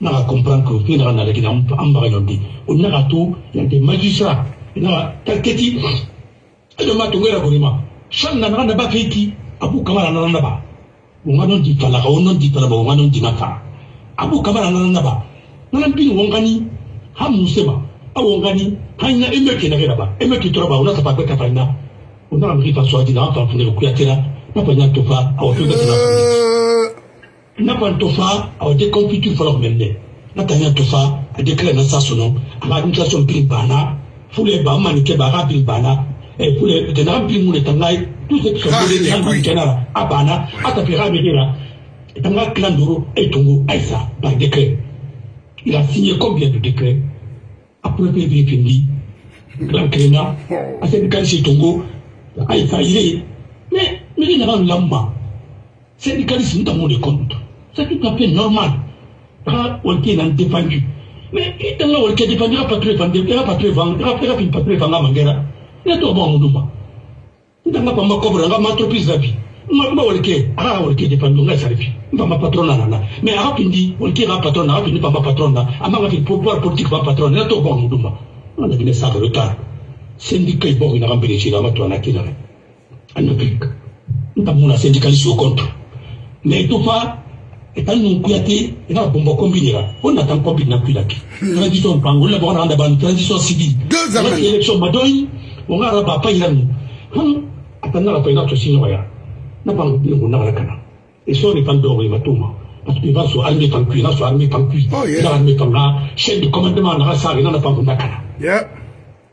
On a compris que le P I P, on a dit, on a tout, il y a des magistrats, il y a des calquetis, et on a tout, il y a des gouvernements. Chaque n'a pas fait qui, à vous, comment on a pas. On a dit, on a dit, on a dit, on a dit, on a dit, Abu Kamara nanaba, nanampi wangani, hamusema, awangani, haina emeke na geraba, emeke turaba, unasa pa kweka faina, unara mrifa swadi na hapa funde kuyatela, napa nyantofa, awatuga na, napa ntofa, awade computer falor mende, napa nyantofa, adekele na sasono, ama administration pimbana, fule ba manike ba rapil bana, et fule tenampi mune tanai, tout ce qui sont volés dans le canal, abana, atapira medera. Par décret. Il a signé combien de décrets? Après le P V fini, l'encréna, à cette calice Tongo, Aïssa, il est. Mais il n'a pas de lamba. C'est une calice, nous avons des comptes. C'est tout à fait normal. Quand on est défendu. Mais il n'a pas défendu, il n'a pas défendu, il n'a pas défendu, il n'a pas défendu, il n'a pas défendu, il n'a pas défendu. Il n'a pas défendu, il n'a pas défendu. Mama olke, ah olke dépendant de sa vie. Mama patrona nana. Mais ah tu dis, olke va patrona, ah tu dis pas ma patrona. Ah maman qui pouvoir politique va patrona. Là tu vas nous demander. On a bien ça le retard. Syndicat bon il a rempli chez la matrona qui là. On a pique. Nous avons la syndicaliste au contre. Mais tout ça, et quand nous couillons, et là on va combiner. On attend combiner plus là. Transition pangola, on a d'abord une transition civile. Deux ans. L'élection madoi, on a rabat pas il a nous. Hum, attends là pas il a tout signé. N'a pas envie de nous la canne. Et ça, on est pas d'or, il va tout. Parce qu'il va sur armée tant qu'il va sur armée tant qu'il va. Il a armée tant là. Chef de commandement, on a ça, il n'en a pas de la canne. Yeah.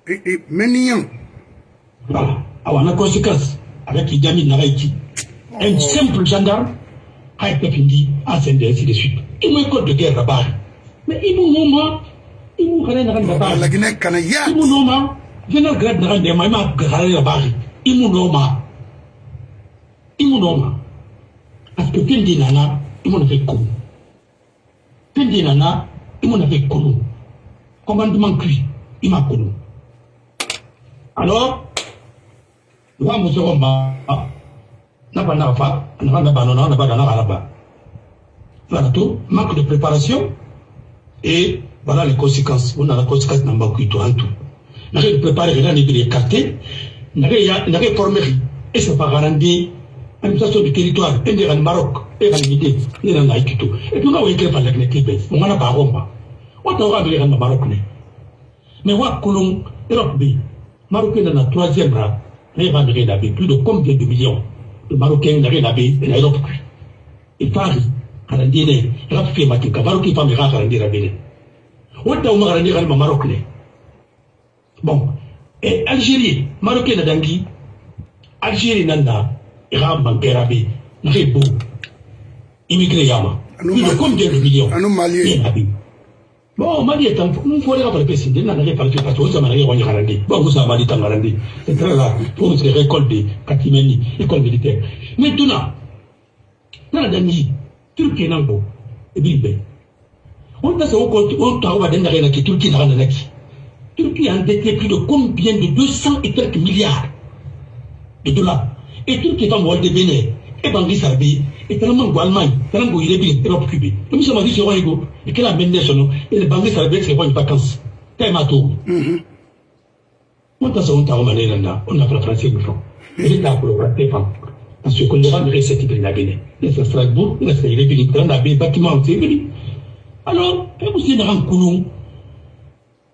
Et, et, mais niant. Voilà. Alors, la conséquence, avec Idi Amin Naraïti, un simple gendarme a été fini à Senghor ainsi de suite. Il m'a code de guerre là-bas. Mais il m'a moment, il m'a rien à rendre là-bas. Il m'a moment, il m'a grade de rendre, il m'a grade là-bas. Il m'a moment. Il m'a dit, parce que Pendi Nana, il m'a fait coup. Pendi Nana, il m'a fait coup. Commandement cuit, il m'a coup. Alors, nous avons dit, on va faire, on va faire, on va faire, on va faire, on va faire. Voilà tout, manque de préparation, et voilà les conséquences. On a la conséquence dans le cuit, tout en tout. On a préparé, on a écarté, on a formé, et c'est pas garanti. Administration du territoire, et des Maroc, et des Guinée, et des Haïti tout. Et puis on a écrit par la Guinée, on n'a pas romba. On a ouvert les Maroc. Mais on a colon Europe B. Maroc est dans la troisième rang. Les Marocains n'avaient plus de combien de millions. Les Marocains n'avaient et l'Europe. Et Paris, à la Guinée, l'Europe fait matin. Maroc est pas mis à la Guinée. On a ouvert les Maroc. Bon, et Algérie, Marocains n'a d'anguille. Algérie n'a d'anguille. Ramban Kerabi, Rebo, immigré Yama. Il a combien de millions? Bon, Mali est en train de faire des pécides, il n'a pas fait parce que ça m'a dit qu'on y rendait. Bon, vous savez, Mali est en train de faire. C'est très rare pour se récolter, Katimeni, école militaire. Maintenant, dans la Dani, Turquie n'a pas de bilbe. On a son compte, on a un arena qui est Turquie dans la Naki. Turquie a endetté plus de combien de deux cents et quelques milliards de dollars. Et tout qui est en voie de Bénin, et Bangui Sarbi, et tellement Gualmagne, tellement Guilébine, et l'Europe Cubaine. Nous sommes dit sur un ego, et qu'elle a mené son nom, et le Bangui Sarbi, c'est quoi une vacance? Tellement tout. On a fait la France et le front. Et l'État a collaboré, Parce que le rang de réceptif de la Guinée, il fait Strasbourg, il fait les dans la baie, bâtiment, c'est venu. Alors, quand vous êtes dans le coup,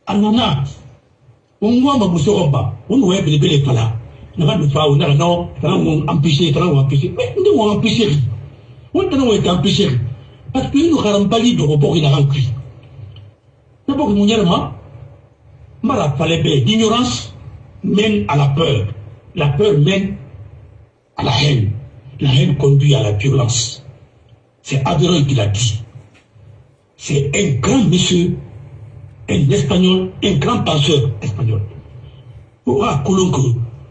en on a, on voit ma bouche au bas, on voit les belles là. On va nous faire, on a non, on empêcher, on empêcher. Mais on doit empêcher. On doit être empêché. Parce que nous n'avons pas libre au bord de la rencontre. D'abord, nous n'avons pas l'ignorance mène à la peur. La peur mène à la haine. La haine conduit à la violence. C'est Averroë qui l'a dit. C'est un grand monsieur, un espagnol, un grand penseur espagnol. Oua Kolonko,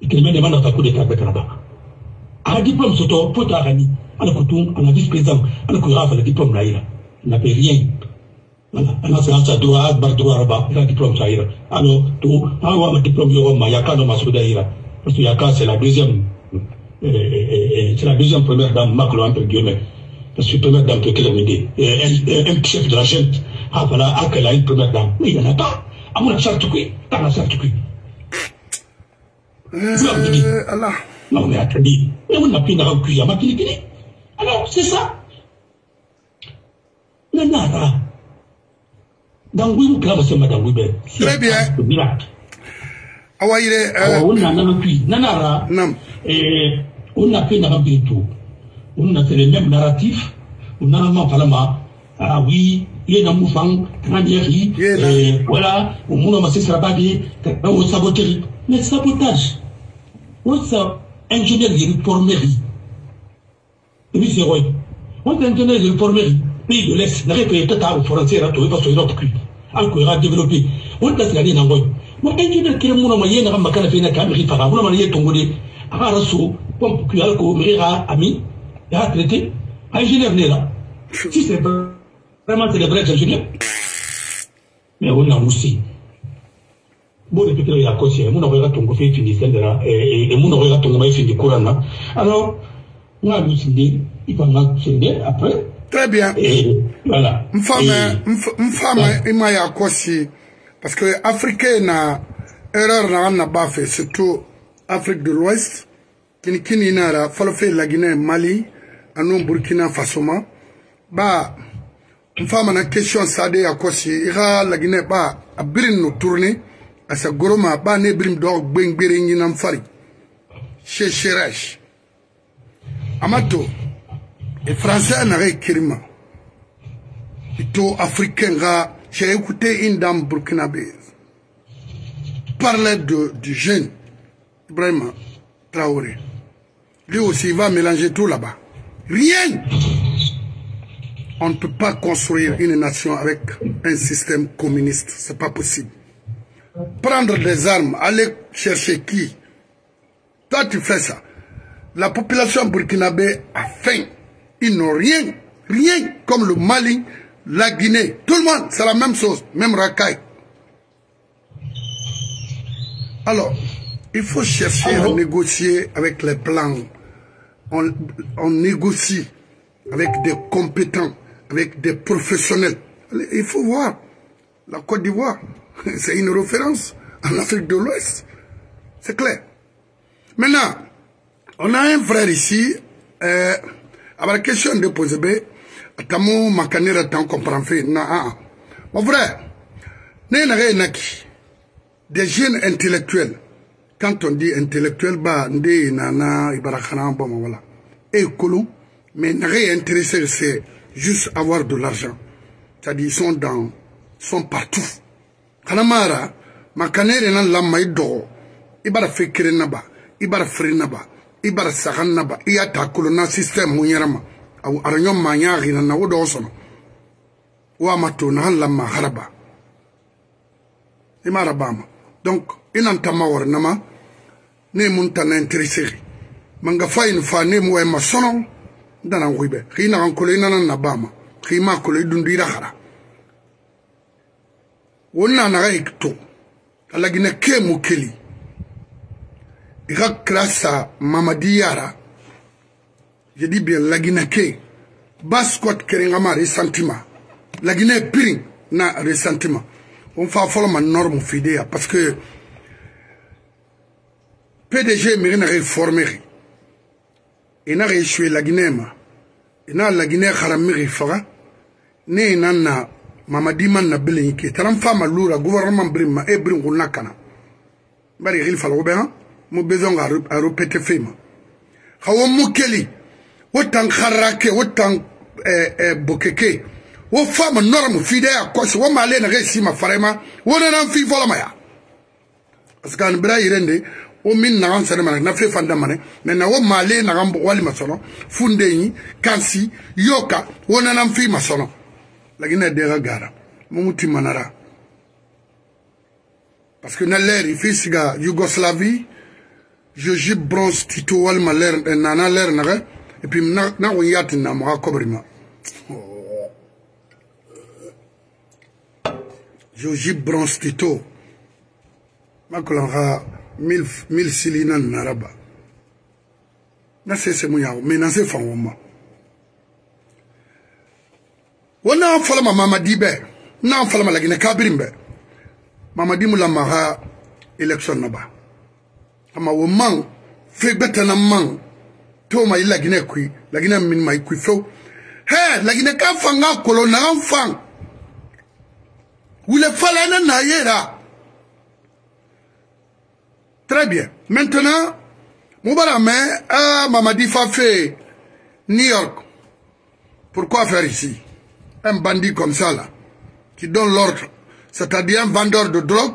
Et qu'il m'a demandé à ta coup d'état avec Canada. À un diplôme, c'est toi, pour ta rami, à la coutume, à la vice-présidente, à la courage, à la diplôme, là, il n'avait rien. Ana sanata dua akbar dua raba la diplôme saira alors tu hawa ma diplôme yo ma yakano masudaira parce que yaka c'est la deuxième c'est la deuxième première dame Macron entre guillemets parce que première dame que qu'elle me dit un chef de la gente ah voilà ah qu'elle a une première dame mais il n'y en a pas amuna charte qui tana charte qui Allah non mais attendez mais on n'a plus n'a plus à ma kili kili alors c'est ça nanara. Très bien. On a fait On a fait le même narratif. On a ah oui, il est dans voilà, au monde on sabotage. Mais sabotage. On est ingénieur de réformerie. Et puis c'est vrai. On est ingénieur de réformerie. Pays de l'Est, n'arrive pas aux Français à trouver parce qu'ils ont cru. Alors ils ont développé. On a la ligne en gros. Moi, quand je dis que mon moyen n'a pas qu'à faire la caméra, il faut avoir un moyen de tomber. À Rasso, comme que Alco, Mira, Ami, et à traiter, ingénieur n'est là. Si c'est vraiment c'est les vrais ingénieurs. Mais on a aussi. Bon, depuis qu'il y a conscience, mon aura ton goût fait une dizaine de là, et mon aura ton goût fait du courant là. Alors, on a décidé, il va m'accueillir après. Très bien. Et voilà. Une femme, une femme, il m'a accroché parce que africaine a erreur n'a rien à faire, surtout Afrique de l'Ouest, qui qui n'y a pas fallu faire la Guinée, Mali, anon Burkina Faso ma. Bah, une femme a une question ça de accroché. Il a la Guinée bah à brim nous tourner, à sa goroma bah ne brim dog bring bring y n'en fari. Chez Chérèche. Amato. Les Français n'arrêtent qu'irma. Les tout africains, j'ai écouté une dame burkinabé parler de du jeune Ibrahim Traoré. Lui aussi, il va mélanger tout là-bas. Rien. On ne peut pas construire une nation avec un système communiste. C'est pas possible. Prendre des armes, aller chercher qui? Toi, tu fais ça. La population burkinabé a faim. Ils n'ont rien, rien comme le Mali, la Guinée. Tout le monde, c'est la même chose, même racaille. Alors, il faut chercher alors, à négocier avec les plans. On, on négocie avec des compétents, avec des professionnels. Il faut voir. La Côte d'Ivoire, c'est une référence en Afrique de l'Ouest. C'est clair. Maintenant, on a un frère ici... Euh, Alors, la question de poser, Tamo Makanera tant comprend fait. Mon frère, des jeunes intellectuels, quand on dit intellectuels, bah, Ndé, Nana, Ibarakana, bon, voilà. Et Kolo, mais n'a rien intéressé, c'est juste avoir de l'argent. C'est-à-dire, ils sont dans, ils sont partout. Kanamara, Makanera, Nan, Lamaïdo, Ibarafekrenaba, Ibarafrenaba. Ibar sahanaba iyata kolona system munyarama au aranyon manyari na nawodo osono wa matona lamma haraba imarabama donc inanta mawornama ne munta na intéressé manga fayin fane mo ma sono dana wibe khina kan kolina nan nabama khima kolay dundu rakhara wonna na gaikto alagina kemu keli irak klasa Mamadi yara je dis bien lagina ke basquat keringa mari sentiment lagina pirin na ressentiment on fa follow ma norme fidea parce que P D G mérite de réformer. Il n'a réussi la Guinée. Il n'a la Guinée charamiri fera. Né nana Mamadi man na belinki. Talam fama lura gouvernement brima et bringo nakana. Bari il faut le bien. Mo besoin à répéter film. Hawa mukeli. Wotan kharake wotan bokeke. Wo fama norme fidèle à quoi se wama len réussi ma farema. Wonan fi volamaya. Parce qu'en bra irende. O min na ansere man na fe fanda man na na o male na gambo wali masono fundeni kansi yoka wona nam fi masono lagina de gara mumuti manara parce que na leri fisiga Yougoslavie joji bronze tito wal maler na na ler na et puis na na yati na mo akobrima joji bronze tito makola mille mille silina naraba na sese munyao menace fanwoma wona falama Mamadi be na falama lagina kabirimbe Mamadi mulama ha election naba ama woman fe betana man to ma lagina kui lagina min mai kui fo he lagina ka fanga kolona fan wule falana na yera. Très bien. Maintenant, Moubarame à Mamadi Fafe, New York. Pourquoi faire ici? Un bandit comme ça, là, qui donne l'ordre, c'est-à-dire un vendeur de drogue,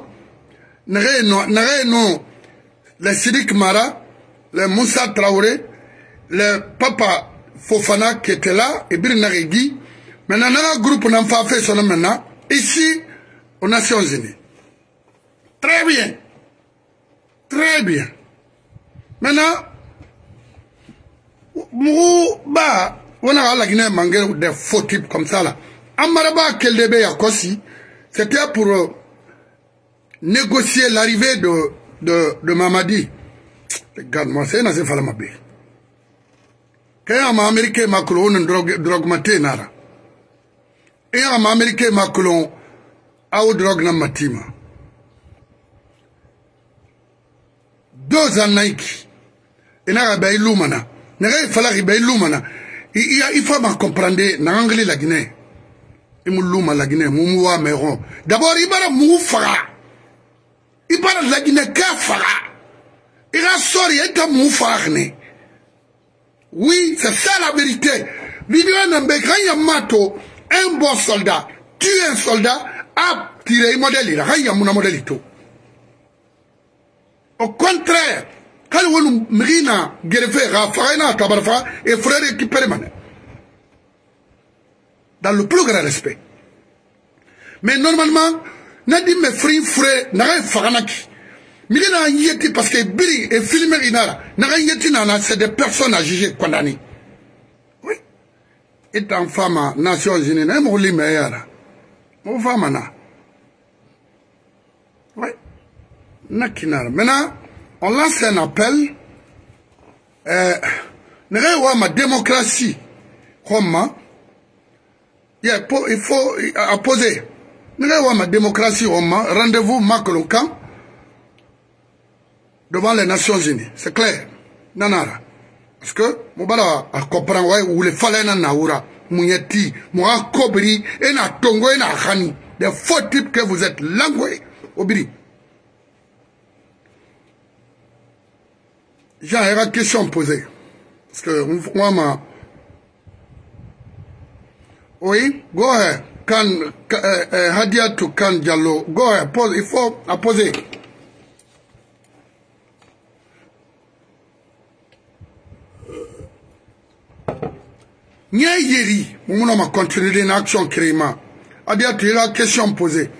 n'aurait non les Idi Amin, les Moussa Traoré, les Papa Fofana qui étaient là, et bien n'aurait dit, maintenant, un groupe n'a pas fait son nom maintenant, ici, aux Nations Unies. Très bien. Très bien. Maintenant, on a la Guinée mangé des faux types comme ça là. Amaraba Keldebe Yakosi, c'était pour négocier l'arrivée de, de, de Mamadi. Regarde-moi, c'est une falamabé. Quand un Américain Macron on drogue maté nara. Et un Américain Macron a une drogue na matima. Deux ans naïki. Et n'a pas eu l'oumana. N'a pas eu l'oumana. Il faut comprendre. N'a pas eu la Guinée. Il faut l'oumana la Guinée. Moumoua meron. D'abord, il parle moufara. Il parle la Guinée kafara. Il a sorti et moufara. Oui, c'est ça la vérité. L'idée n'a pas eu mato. Un bon soldat. Tuer un soldat. A tiré un modèle. Il a un modèle. Au contraire, quand on mérina, greffé, rafaïna, tabarfa, et frère qui permanent. Dans le plus grand respect. Mais normalement, n'a dit mes frères, frères, n'a rien faranaki. Mais il n'a yéti parce que Biri et filmé Inara, n'a rien yéti nana, c'est des personnes à juger condamnées. Oui. Et en femme, Nations Unies, n'a pas eu meilleur. Mon femme, n'a. Oui. Maintenant, on lance un appel. N'ayez ma démocratie. Comment? Il faut apposer. N'ayez ma démocratie. Rendez-vous Macron camp devant les Nations Unies. C'est clair. Nanara. Parce que mon bala a compris où les fallait na naura, mounyeti, moura kobri, et na tongo et na khani. Des faux types que vous êtes langoué obiri. J'ai une question posée. Parce que moi, ma... Oui, go ahead. Kan, euh, euh, Hadiatou Kan Diallo. Go ahead. Pose, il faut apposer. Nya yeri. Mon nom a continué une action créma. Hadiatou, il a une question posée.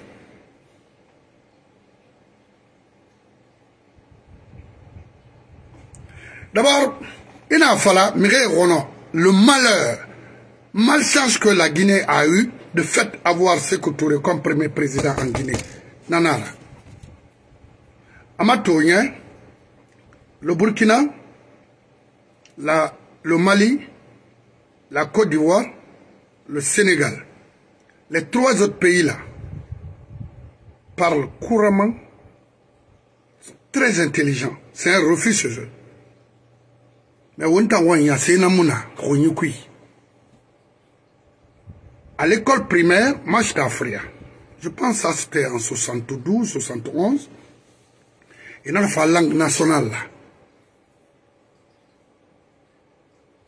D'abord, ina fala mire rono le malheur, malchance que la Guinée a eu de fait avoir Sékou Touré comme premier président en Guinée. Nanara. Amatourien, le Burkina, la, le Mali, la Côte d'Ivoire, le Sénégal. Les trois autres pays-là parlent couramment, sont très intelligents. C'est un refus ce jeu. Mais on t'a envoyé c'est namuna, Ronyukui. À l'école primaire, moi j'étais à Fria. Je pense que c'était en soixante-douze, soixante-onze. Et dans la langue nationale,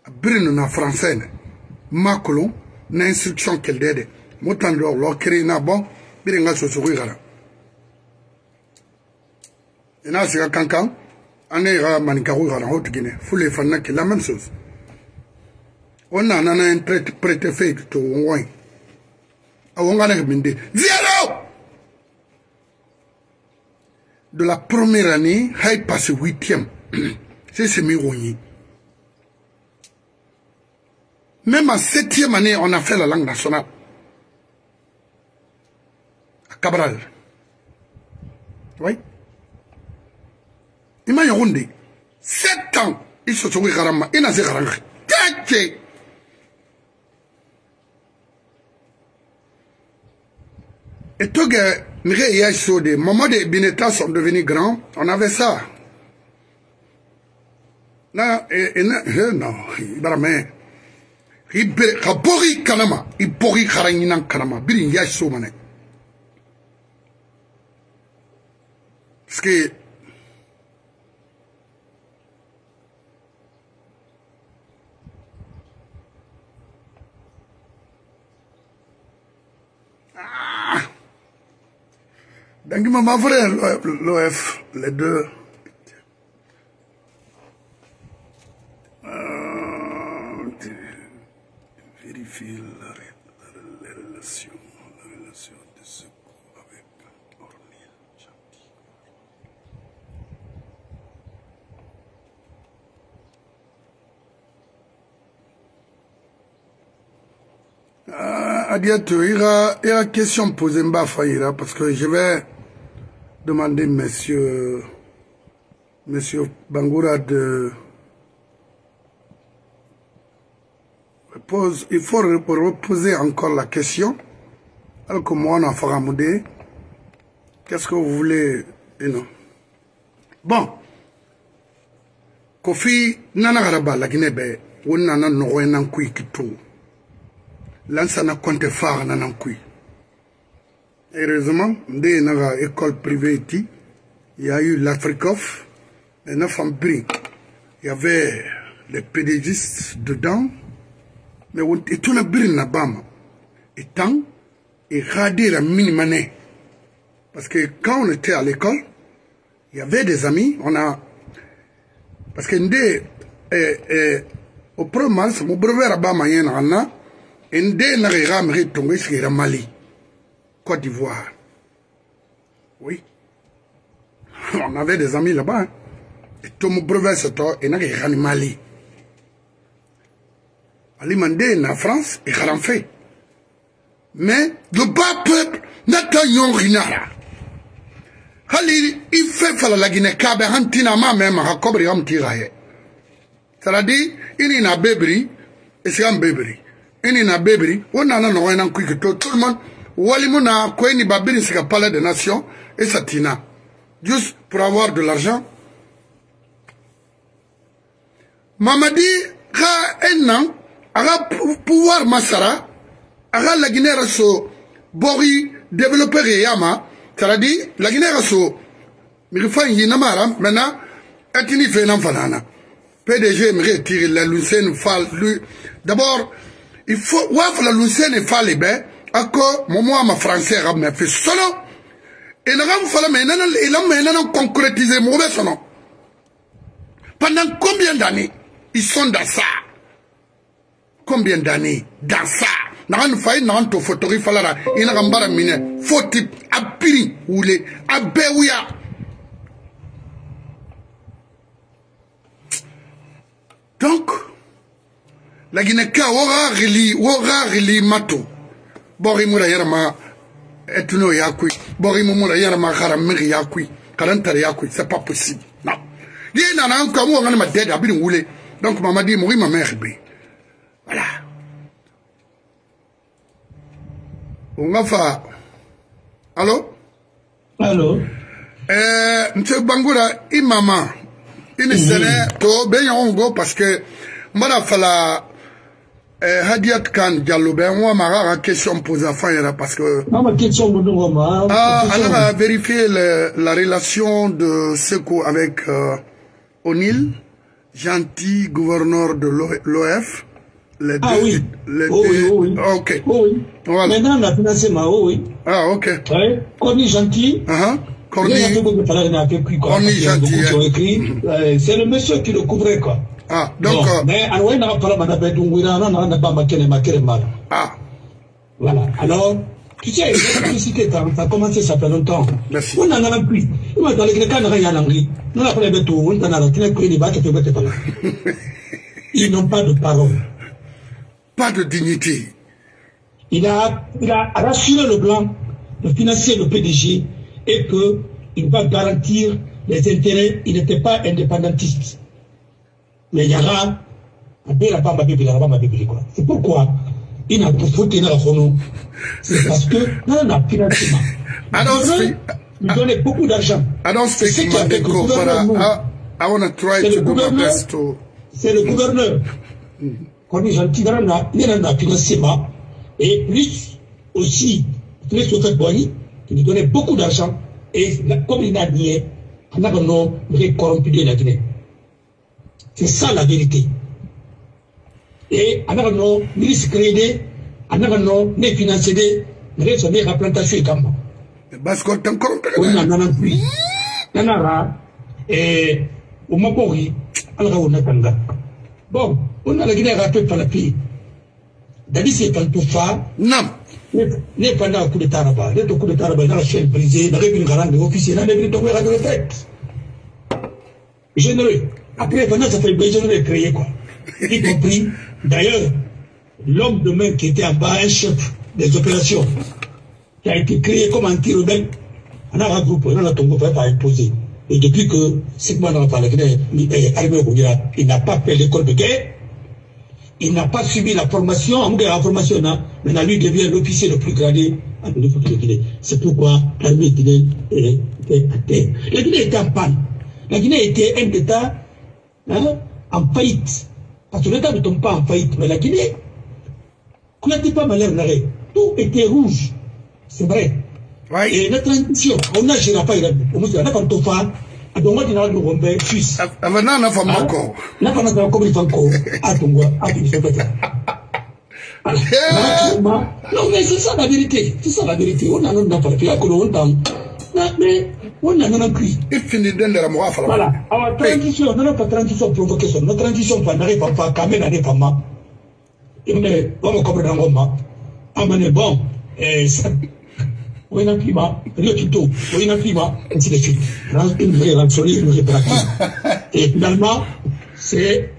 à Brune, en français, Macron, l'instruction qu'elle donnait. La même chose. On a un prêt fait de la première année, il passe huitième. C'est ce miroir. Même en septième année, on a fait la langue nationale. À Cabral. Oui. Il m'a dit, sept ans, il se trouve carrément. Il n'a pas de Et tout que Mamadi et Bineta sont devenus grands, on avait ça. Non, et non, mais il pourrit Kanama, il pourrit Karayinan Kanama, Bilin Yassoumane. Parce que ma vraie, l'O F, les deux. Euh, vérifier la, la, la, la relation, la relation de Sekou avec Cordi Jean-Tilly. Ah, Hadiatou, il y a question posée, Mbafaïra, parce que je vais demander monsieur monsieur Bangoura de repose, il faut reposer encore la question alors que moi on a faramoudé qu'est-ce que vous voulez et non bon Kofi nana garaba la Guinée be wonnana nogoy nankui kitou lansana konte far nanankui. Heureusement, dès l'école privée, il y a eu l'Afrikoff, les neuf en briques. Il y avait les pédégistes dedans, mais tout le brique n'a pas. Et tant, il radait la mini-manée. Parce que quand on était à l'école, il y avait des amis, on a. Parce que dès. Au premier mars, mon brevet à Bama Yen Rana, et dès l'arrière, il est tombé sur le Mali. Côte d'Ivoire. Oui. On avait des amis là-bas. Hein. Et tout mon brevet, c'est toi. Et n'a rien de Mali. Ali Mandé, en France, et rien fait. Mais le bas peuple n'a pas eu rien. Ali, il fait faire la Guinée, car ben, il n'a pas même à couvrir un petit rayon. C'est-à-dire, il n'a pas bébri, et c'est un bébri. Il n'a pas bébri, on a un quick, tout le monde. Walimuna Kweni Babini c'est qu'un palais des nations et Satina. Juste pour avoir de l'argent. Mamadi a un an, a pouvoir Massara, a la Guinée Rasso, Bori, développeur Yama, c'est-à-dire la Guinée Rasso, Mirifan Yinamara, maintenant, Atini Fenan Falana. P D G me retire la Lucène Fall, lui. D'abord, il faut, ouaf la Lucène Fall et ben, Accord, moi, ma français, m'a fait solo. Et il a concrétisé mauvais son nom. Pendant combien d'années ils sont dans ça? Combien d'années dans ça? Ils ont fait une photo, ils ont fait une photo, ils ont fait une photo, Donc, la Guinée-Ka, Waragli, Waragli Mato, Borimula Yarama, Etuno Yakui, Borimula Yarama Haramiri Yakui, Karantari Yakui, c'est pas possible. Non. Il y a un cas où on m'a dit, Abin Woulé, donc Mamadi mourit ma mère. Voilà. On va faire. Allô? Allô? Euh, Monsieur Bangoura, il maman. Il serait trop bien en gros parce que Madame Fala Hadiatou Kan Diallo, ben moi ma question posée à faire parce que ah ma question de moi. Ah alors à vérifier la relation de Sekou avec euh, O'Neill, gentil gouverneur de l'O F. Les ah deux, oui. Les oh, deux. Oui, oh, oui. Ah, ok. Oh, oui. Voilà. Maintenant on a financé ma oh, oui. Ah ok. Ouais. Cordi Jean-Tilly. Uh-huh. Cordi Jean-Tilly. C'est le monsieur qui le couvrait quoi. Ah donc. Mais alors il n'a pas madame Bedouira, non n'a pas maquillé maquillé mal. Ah. Voilà. Alors tu sais l'électricité ça a commencé ça fait longtemps. Merci. On n'en avait plus. Il m'a dans les Grecs on a rien en anglais. Nous on a des tout on a la télé qui les bat qui bat pas là. Ils n'ont pas de parole. Pas de dignité. Il a, il a rassuré le blanc de financer le P D G et qu'il va garantir les intérêts. Il n'était pas indépendantiste. Mais il y aura un peu la bamba bébé, la bamba bébé. C'est pourquoi il n'a pas foutu dans son nom. C'est parce que non, non, financement. Il donnait beaucoup d'argent. C'est ce qui a fait que le gouverneur. C'est le gouverneur. Cordi Jean-Tilly n'a financé ma et plus aussi les sous-fêtes Boigny qui lui donnait beaucoup d'argent et comme il n'a nié, il n'a pas non corrompu de la Guinée. C'est ça la vérité. Et il n'a pas non ministre créé, il n'a pas non financé, il n'a pas la plantation et camp. Parce qu'on est encore oui, il n'a pas plus. Il n'a pas et au Mopori, il n'a pas de bon. On a la Guinée ratée par la pays. Dadi c'est quand tout fa. Non. N'est pas dans le coup de taraba. Le coup de taraba dans la chaîne brisée, dans les garants officiers, dans les tomber à la retraite. Généreux. Après, pendant ça fait bien généreux de créer quoi. Y compris, d'ailleurs, l'homme de main qui était en bas, un chef des opérations, qui a été créé comme anti-rebelle, on a regroupé, on a tombé par imposer. Et depuis que Sigma n'a pas la Guinée, il n'a pas fait l'école de guerre. Il n'a pas subi la formation, en guerre, la formation, maintenant lui devient l'officier le plus gradé à l'effort de Guinée. C'est pourquoi l'armée guinéenne était à terre. La Guinée était en panne. La Guinée était un État hein, en faillite. Parce que l'État ne tombe pas en faillite. Mais la Guinée, qu'on n'a pas malheur d'arrêt. Tout était rouge. C'est vrai. Ouais. Et la transition, on n'a pas eu on n'a pas eu de temps. Donc, on a eu de plus. On n'a pas eu de temps. On n'a pas eu de temps. On n'a pas eu de temps. Non, mais c'est ça la vérité. C'est ça la vérité. On n'a pas eu de temps. Mais on n'a pas eu de temps. Il finit de le faire. Voilà. Alors, transition, on n'a pas de transition provoquée. Notre transition, on n'arrive pas à faire. Quand on n'arrive pas à faire. On va comprendre. On est bon. Oui, un climat, le tuto, oui, un climat, ainsi de suite. Une vraie rançonnée, une vraie pratique. Et finalement, c'est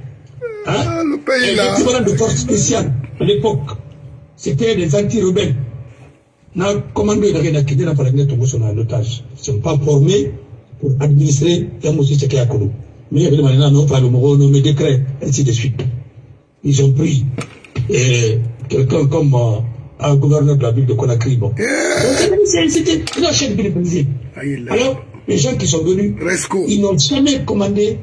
hein, le pays là. L'équivalent de force spéciale à l'époque, c'était des anti-rebelles. N'a commandé la Rénakidé, n'a pas la Guinée Togo, son otage. Ils ne sont pas formés pour administrer Yamoussi Sekeakolo. Mais évidemment, ils n'ont pas le mot, nommé décret, ainsi de suite. Ils ont pris quelqu'un comme. Euh, un gouverneur de la ville de Conakry. Bon. Yeah. C'était la chaîne de alors, les gens qui sont venus, Resco. Ils n'ont jamais commandé.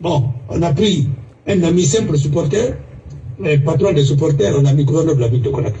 Bon, on a pris un ami simple supporter, le patron des supporters, on a mis gouverneur de la ville de Conakry.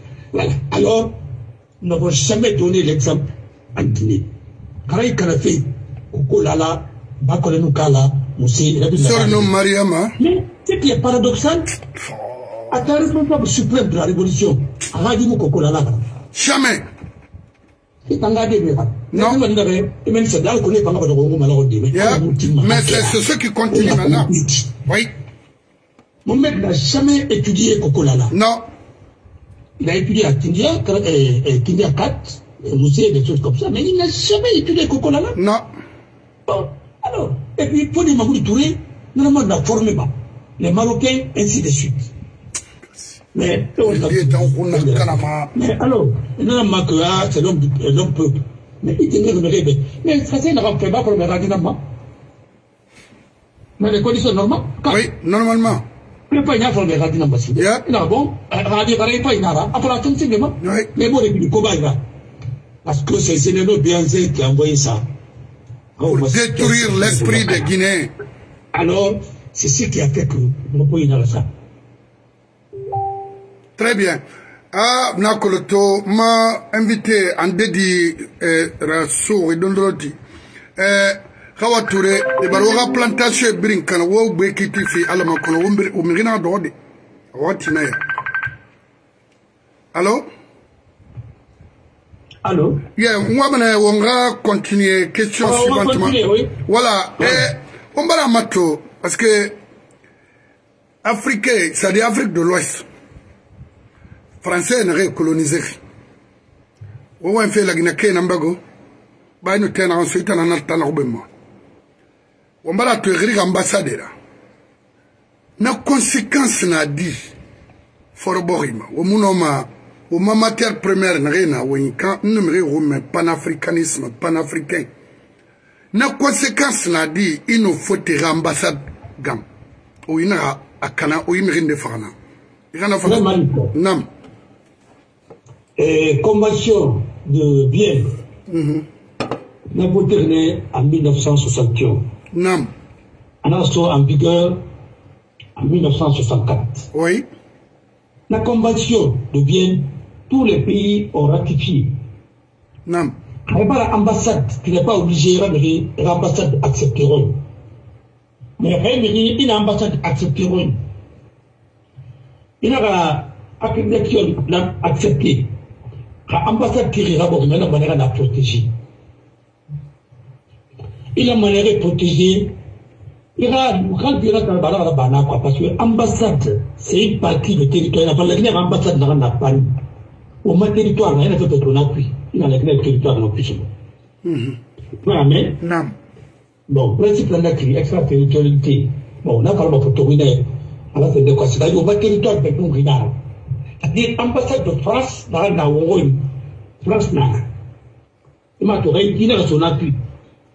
Voilà. Alors, nous n'avons jamais donné l'exemple à Guinée. Karaï Karafé, Koukoulala, Bakolenoukala, Moussi, Sorno Mariama. Mais c'est qui est paradoxal, à ta responsable suprême de la révolution, à Radimou Kokolala. Jamais. Non. Mais c'est ce qui continue maintenant. Oui. Mon mec n'a jamais étudié Kokolala. Non. Il a étudié à Kindia, Kindia quatre, Moussé et des choses comme ça, mais il n'a jamais étudié Kokolala. Non. Bon, alors, et puis pour les Mamoudi Touré, normalement, on n'a formé pas. Les Marocains, ainsi de suite. Mais, mais alors, c'est l'homme du peuple. Mais il tenait le rêve. Mais le français n'a pas pour le radinament. Mais les conditions normales. Oui, normalement. Le pays n'a pas le radinament. Il a bon, radin pareil, pas il n'a pas. Après la tombe, c'est le mot. Mais bon, il y a parce que c'est Sénéno Bianzé qui a envoyé ça. Pour détruire l'esprit des Guinéens. Alors, c'est ce qui a fait que mon pays n'a pas ça. Très bien. Ah, Nakoloto m'a invité en dédi Rassou et Dondroti. Kawatoure, les baroura plantation brinkan, ou bekitifi, alamakolo, ou mirina d'orde. Watinaya. Allô? Allô? Yeah, on va continuer. Question ah, suivante. Oui. Voilà. Ouais. Et, on va mato, parce que, Africain, c'est-à-dire Afrique de l'Ouest. Français n'aurait colonisé. On va faire la Guinée qui est en bago. Bah nous tenons ensuite un attentat au Bénin. On va la tuer ambassade là. Na conséquence n'a dit. Forborima. Au monoma. Au ma matière première n'aurait na ouinka numéro romain panafricanisme panafricain. Na conséquence n'a dit. Il nous faut tirer ambassade gam. Ou inara akana ou imrin de farna. Il en a fait. Non. Et convention de Vienne n'a pas terminé en mille neuf cent soixante et un. Non. Elle a été en vigueur en mille neuf cent soixante-quatre. Oui. La convention de Vienne, tous les pays ont ratifié. Non. Il n'y a pas l'ambassade qui n'est pas obligée de ramener, l'ambassade acceptera. Mais ramener une ambassade acceptera. Il a accepté que l'ambassade qui ira pour la manière de protéger. Il a manière de protéger. Il a quand il a parce que l'ambassade, c'est une partie du territoire. L'ambassade n'a pas eu. Au moins, territoire, il a fait ton appui. Il a le territoire de l'opposition. Mais, bon, principe de la crise, extraterritorialité. Bon, on a parlé de terminer. Alors c'est de quoi c'est au bas territoire de Congrina. C'est-à-dire l'ambassade de France dans la Woroy. France n'a. Et ma tour est dans son appui.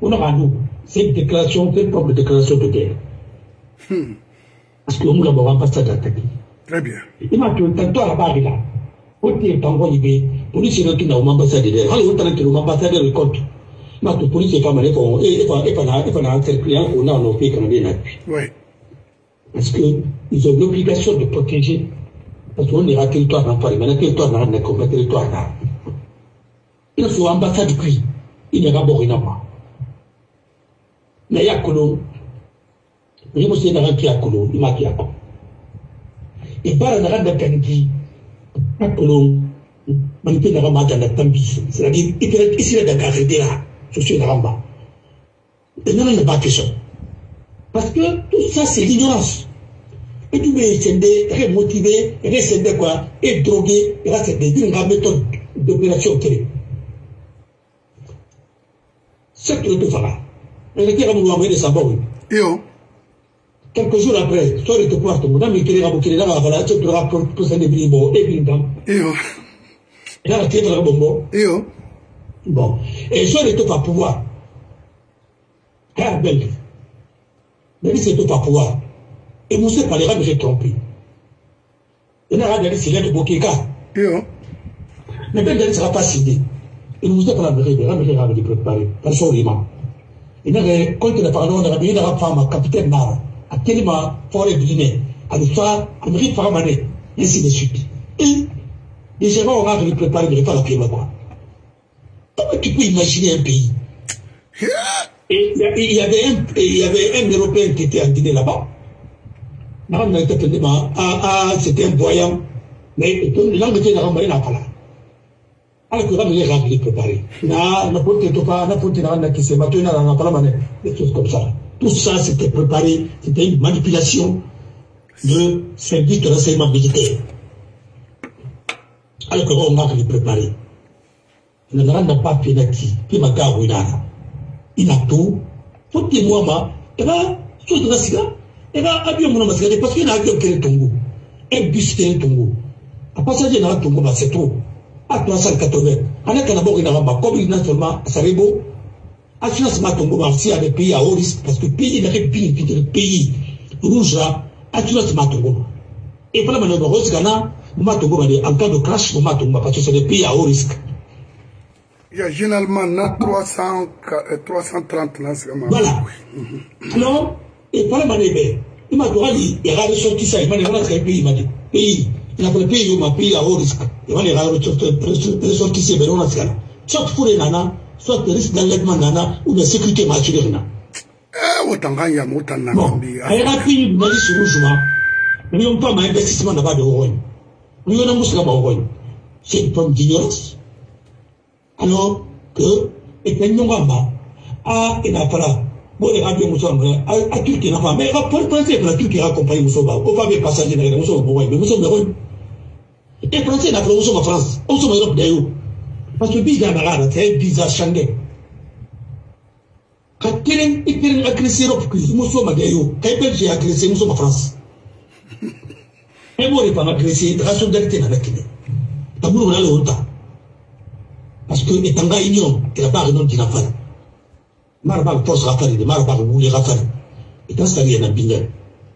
on aura nous. C'est une déclaration, c'est une propre déclaration de guerre. Hmm. Parce que nous avons l'ambassade attaquée. Très bien. Il m'a dit, tantôt à la barre là. On dit, tantôt, il dit, police est retournée à l'ambassade. Allez, on t'a dit, l'ambassade est compte. Mais la police est pas mal, et on a un tel client, on a un autre qui a bien appuyé. Oui. Parce qu'ils ont l'obligation de protéger. Parce qu'on est à territoire d'enfant, mais le territoire n'a rien comme le territoire là. Il faut l'ambassade qui, il n'y a pas de pas. Mais il y a Colon, il y a aussi un qui a Colon, il y a qui a Colon. Et par un rang de Kanki, à Colon, on ne peut pas mettre dans la tambis. C'est-à-dire, il peut être ici, il y a des là, sur ce rang-là. Et non, il n'y a pas de question. Parce que tout ça, c'est l'ignorance. Et tu veux s'aider, rémotiver, récéder quoi, et droguer, et récéder. D'une grande méthode d'opération télé. C'est ce que tu feras. Et le tir nous envoyer des sabots. Et on quelques jours après, tu aurais été quoi, tu m'as mis qu'il y a un bouquet là, voilà, tu te rapportes pour ça des bribons, et puis dans. Et on et là, tu es un bonbon. Et on bon. Et je n'ai pas pouvoir. Car belle. Mais c'est tout pas pouvoir. Et nous sommes par les rames trompés. Et nous avons regardé s'il y a des bokeka. Mais bien, il ne sera pas cédé. Et nous sommes par les rames de rames de préparer. Parce qu'on est mort. Et nous avons compté la parole, on a bien la femme, un capitaine Mara, à Téléma, Fort et Guinée, à des femmes, à Marie Faramané, ainsi de suite. Et les gens ont regardé de préparer de repas à Pied Magua. Comment tu peux imaginer un pays? Et il y avait un, il y avait un Européen qui était en Guinée là-bas. C'était un voyant, mais l'Angleterre n'a pas là. Alors que l'Angleterre a été préparée. Des choses comme ça. Tout ça, c'était préparé, c'était une manipulation de service de renseignement militaire. Alors que l'on a été préparé. Il n'a pas fait d'acquis, il m'a gardé. Il a tout. Faut que moi, il va, chose de la cigarette. Et là, avion mon parce qu'il y a un avion qui est Tongo, un bus qui est Tongo. À passager dans Tongo, c'est trop. À trois cent quatre-vingts. En est d'abord il a comme il n'a seulement à Sarebo. Assurance ma Tongo aussi à des pays à haut risque parce que pays n'a pas pays rouge là. Assurance ma Tongo. Et voilà maintenant le risque là, ma Tongo en cas de crash, ma Tongo parce que c'est des pays à haut risque. Il y a généralement trois cents, trois cent trente là. Voilà. Alors. Et par la manière, il m'a dit, il a ressorti ça, il m'a dit, il m'a dit, pays, il a fait le pays où ma pays à haut risque. Il m'a dit, il a ressorti ça, mais on a fait ça. Soit pour les nana, soit le risque d'enlèvement nana, ou de sécurité matérielle nana. Eh, autant qu'il y a, autant qu'il y a. Bon, il y a un pays, il m'a dit, sur le chemin, nous n'avons pas un investissement là-bas de Horogne. Nous n'avons pas un Horogne. C'est une forme d'ignorance. Alors que, et puis nous n'avons pas, ah, il n'a pas là. Bon, les rabiens nous sommes à Turquie, mais pensez que la Turquie a accompagné Moussoba. On va bien passager dans les Moussoba, mais nous sommes heureux. Et pensez que nous sommes en France, nous sommes en Europe d'ailleurs. Parce que le pays d'Amara, c'est un pays à Shanghai. Quand quelqu'un a créé l'Europe, nous sommes d'ailleurs. Quand quelqu'un a créé, nous sommes en France. Et moi, je n'ai pas créé la solidarité dans la Guinée. Parce que nous sommes en retard. Parce que les Tangas ignorent que la barre non dit la femme. Marabag force Rafari, de Marabag voulait Rafari. Et dans ce cas, il y a un bignan.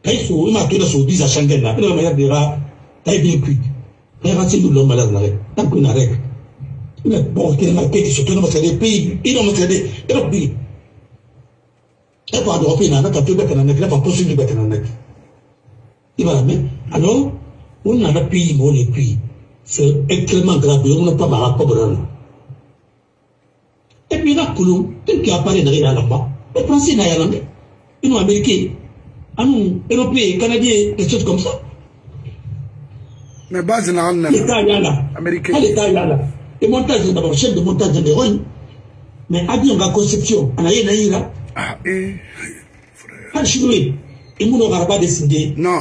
Quand ils sont maintenant sur dix à Shanghai, là, le malade dira, t'as bien cuit. Mais rassez-nous, l'homme malade n'arrête. Tant qu'on arrête. Bon, il y a un pays, surtout dans les pays, il y a un pays, il y a un pays. Et pour Europe, il y a un peu de bête à la nec, il y a un peu de bête à la nec. Il va la mettre. Alors, on a un pays, on est cuit. C'est extrêmement grave, on n'a pas marre à comprendre. Et puis là, tel qu'il apparaît dans les Alamba, les Français n'ont rien à dire. Ils sont Américains, Européens, Canadiens, des choses comme ça. Mais base n'a rien à dire. L'État est là. L'État est là. Les montages sont d'abord chefs de montage dans les Rognes. Mais à dire, on a conception. On a rien à dire là. Ah, eh. Quand je suis doué, ils ne vont pas décider. Non.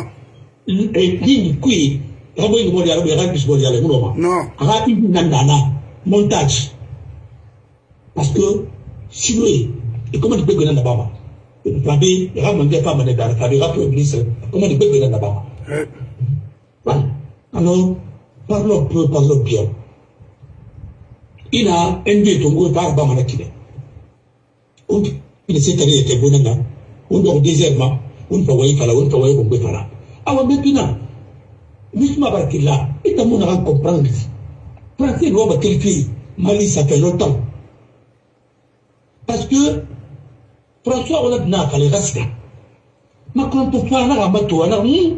Et puis, oui, ils vont dire, ils vont dire, ils vont dire, ils vont dire. Non. Ils vont dire, montage. Parce que si vous voulez, et comment tu peux gagner là-bas? Le plan B, il va demander à la femme d'aller rappeler au ministre, comment tu peux gagner là-bas? Voilà. Alors, parlons peu, parlons bien. Il a un vieux Tongo par Bama Nakine. Il s'est allé à Tébonana, on dort désertement, on ne peut pas y faire là, on ne peut pas y faire là. Alors maintenant, Mousma Barkila, et tout le monde va comprendre. Français, nous avons quelqu'un, Mali, ça fait longtemps. Parce que François Hollande n'a pas les racines. Macron pour faire la bateau, alors nous,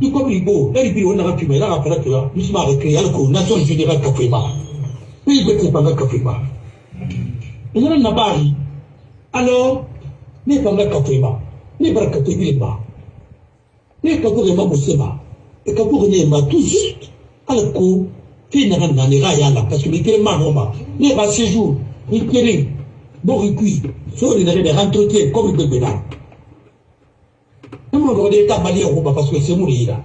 nous comme il faut, elle dit on a rappelé, la rappelé que nous sommes arrêtés, alors que Nation Générale Kafouima. Puis il veut pas la Kafouima. Et on a barré. Alors, n'est pas la Kafouima, n'est pas la Kafouima, n'est pas la Moussema, et quand vous venez tout juste, alors que finalement on est raillé là, parce que les tellement normal, n'est pas six jours, il périt. Bon, il cuit, sur les entretiens comme il peut là. Nous avons regardé l'État malien au Rouba parce que c'est mon là.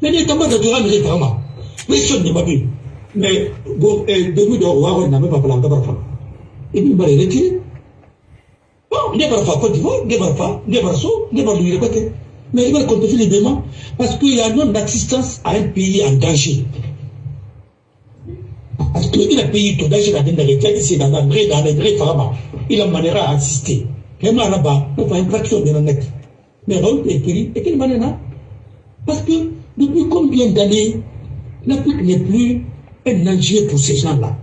Mais l'État malien de Rouba, il vraiment. Personne ne m'a vu. Mais, bon, demi de Rouba, on n'a même pas parlé d'abord. Et puis, il m'a retiré. Bon, il n'y a pas de fois, Côte d'Ivoire, il n'y a pas de fois, il n'y a pas de saut, il n'y a pas de lui côté. Mais il va contester les paiements parce qu'il y a non d'assistance à un pays en danger. Parce qu'il a payé tout d'âge dans les rétiens, c'est dans la vraie, dans les vrais pharma. Il a manière à assister. Et moi là-bas, on fait une fraction de la nec. mais Raoult est guéri. De quelle manière là? Parce que depuis combien d'années, l'Afrique n'est plus un enjeu pour ces gens-là.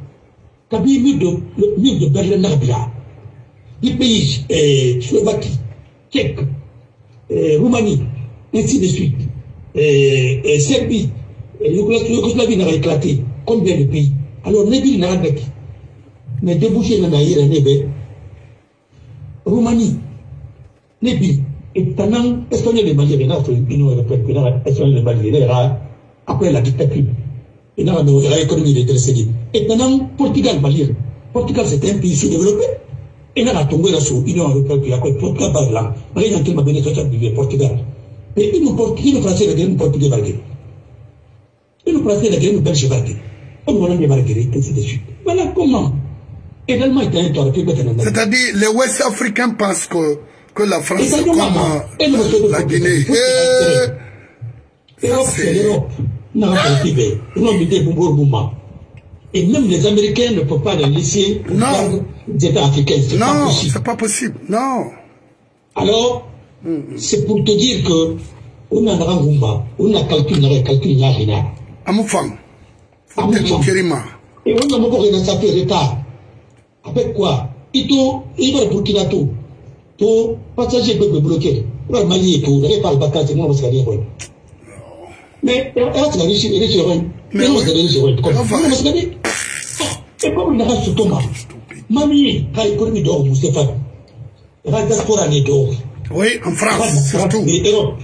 Kabir, mur de, de Berlin-Narbia, des pays eh, Slovaquie, Tchèque, eh, Roumanie, ainsi de suite, eh, eh, Serbie, Yougoslavie n'a éclaté. Combien de pays? Alors, Nebil n'a rien. Mais débouché n'a rien, Nebil. Roumanie, Nebil. Et pendant, Espagnol et Malgré, l'Union européenne, Espagnol et Malgré, après la dictature, et dans l'économie des décédés. Et pendant, Portugal, Malgré, Portugal, c'était un pays sous-développé. Et là, la tombée sur l'Union européenne, après Portugal, là, rien qu'il m'a donné, ça vivait Portugal. Et ils nous passaient la guerre, nous Portugais, Malgré. Ils nous passaient la guerre, nous Belges, Malgré. On voit les Malgré, ainsi de suite. Voilà comment. Et l'Allemagne est un territoire qui est maintenant. C'est-à-dire, les Ouest-Africains pensent que. que la France est comme euh, la Guinée. Et même les Américains ne peuvent pas les laisser des États africains. Non, c'est pas possible. Non. Alors, mm. c'est pour te dire que on a un Rangumba, on a calculé, calculé, rien. Amoufang. Amoufang. Et on a beaucoup de rattrapé retard. Avec quoi? Ito, il va Burkina Faso. Tout passager peut me bloquer. Le Mali et tout, il n'y a pas de vacances, moi, je ne sais pas. Mais, il y a des riches, il y a des riches. Il y a des riches, il y a des riches. Et comme il y a ce tombe, Mali, il y a l'économie d'or, Moustapha. Il y a la diaspora d'or. Oui, en France, surtout. Mais l'Europe,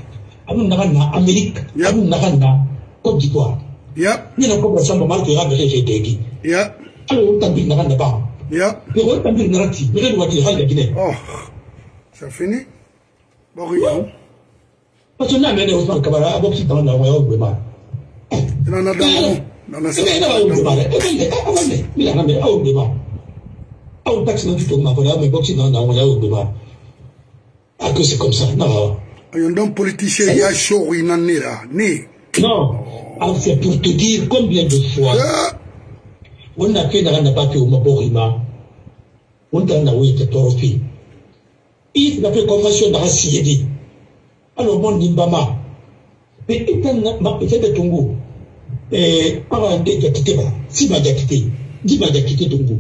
il y a l'Amérique, il y a la Côte d'Ivoire. Il y a la coopération de Malte, il y a la G T I. Il y a. Alors, on t'en dit, il n'y a pas. Il y a. Mais on t'en dit, il n'y a pas. Mais on t'en dit, il n'y a pas. Ça finit. Bon, rien. Parce qu'on a amené Ousmane Camara à boxer dans la voie au Bémar. Il en a donné. Il en a donné. Il en a donné. Il en a donné. Il en a donné. Il en a donné. Il en a donné. Il en a donné. Il en a donné. C'est comme ça. Non. Il y a un politicien qui a chaud. Il en a donné. Non. Alors, c'est pour te dire combien de fois on a fait dans la partie au Maborima. On a donné des torpilles. Il n'a fait convention de racier. Alors, mon Nimbama, mais il fait de Tongo. Et par un dé d'acquitté, si m'a d'acquitté, dix m'a d'acquitté Tongo.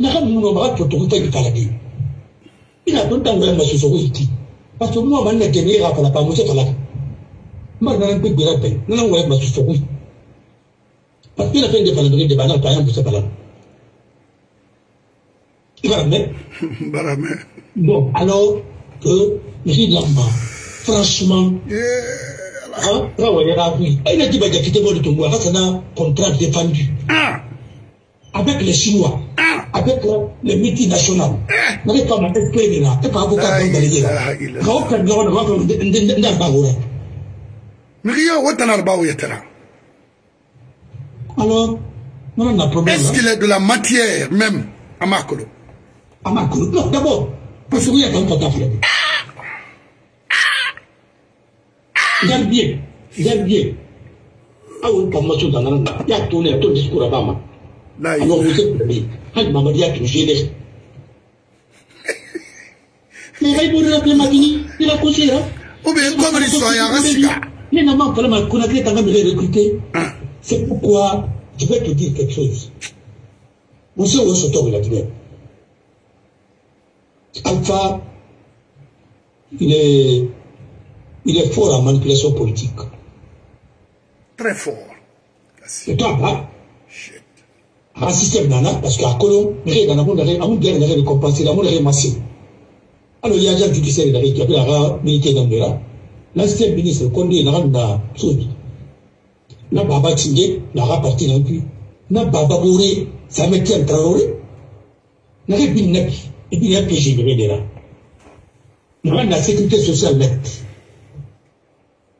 N'a pas de mon bras pour ton fait du paradis. Il a longtemps ouvert ma société. Parce que moi, maintenant, je n'ai pas la parole de la. Moi, je n'ai pas de la peine. Non, ouais, ma société. Parce que la peine de paradis de banane, par exemple, c'est pas là. Il va la mettre. Bon, alors que Ridamba, franchement, hein, il a dit qu'il a quitté le Togo, c'est un contrat défendu. Avec les Chinois, avec les multinationales. Il n'y a pas d'esprit là, il n'y a pas d'avocat dans les là. Il n'y a pas d'avocat. Mais il y a autant d'avocat. Alors, on a un problème. Est-ce qu'il est de la matière même à Makolo? À Makolo, non, d'abord. Parce qu'il y a un pantalon. Regarde bien, regarde bien. Ah, une formation dans l'Anna. Il y a tourné à ton discours à Bama. Alors, vous êtes le Haj Mamadi a tout gêné. Mais il va y avoir un magini, il va conseiller. Ou bien, comme il soit un racica. Mais non, non, vraiment, qu'on a créé quand même recruté. C'est pourquoi je vais te dire quelque chose. On sait où on se tourne la Guinée. Alpha, il est, il est fort en manipulation politique. Très fort. Et toi, là, un système d'ana, parce qu'à Colomb, il y a un monde qui est récompensé, il y a un monde qui est massé. Alors, il y a un judiciaire qui a appelé la militaire dans le là. L'ancien ministre Condé, il a rendu la chose. N'a pas bâti, n'a pas parti dans le cul. N'a pas babouré, ça mettait un traoré. N'a pas pu le. Et puis il y a piégé, il y a là. Là, la sécurité sociale nette.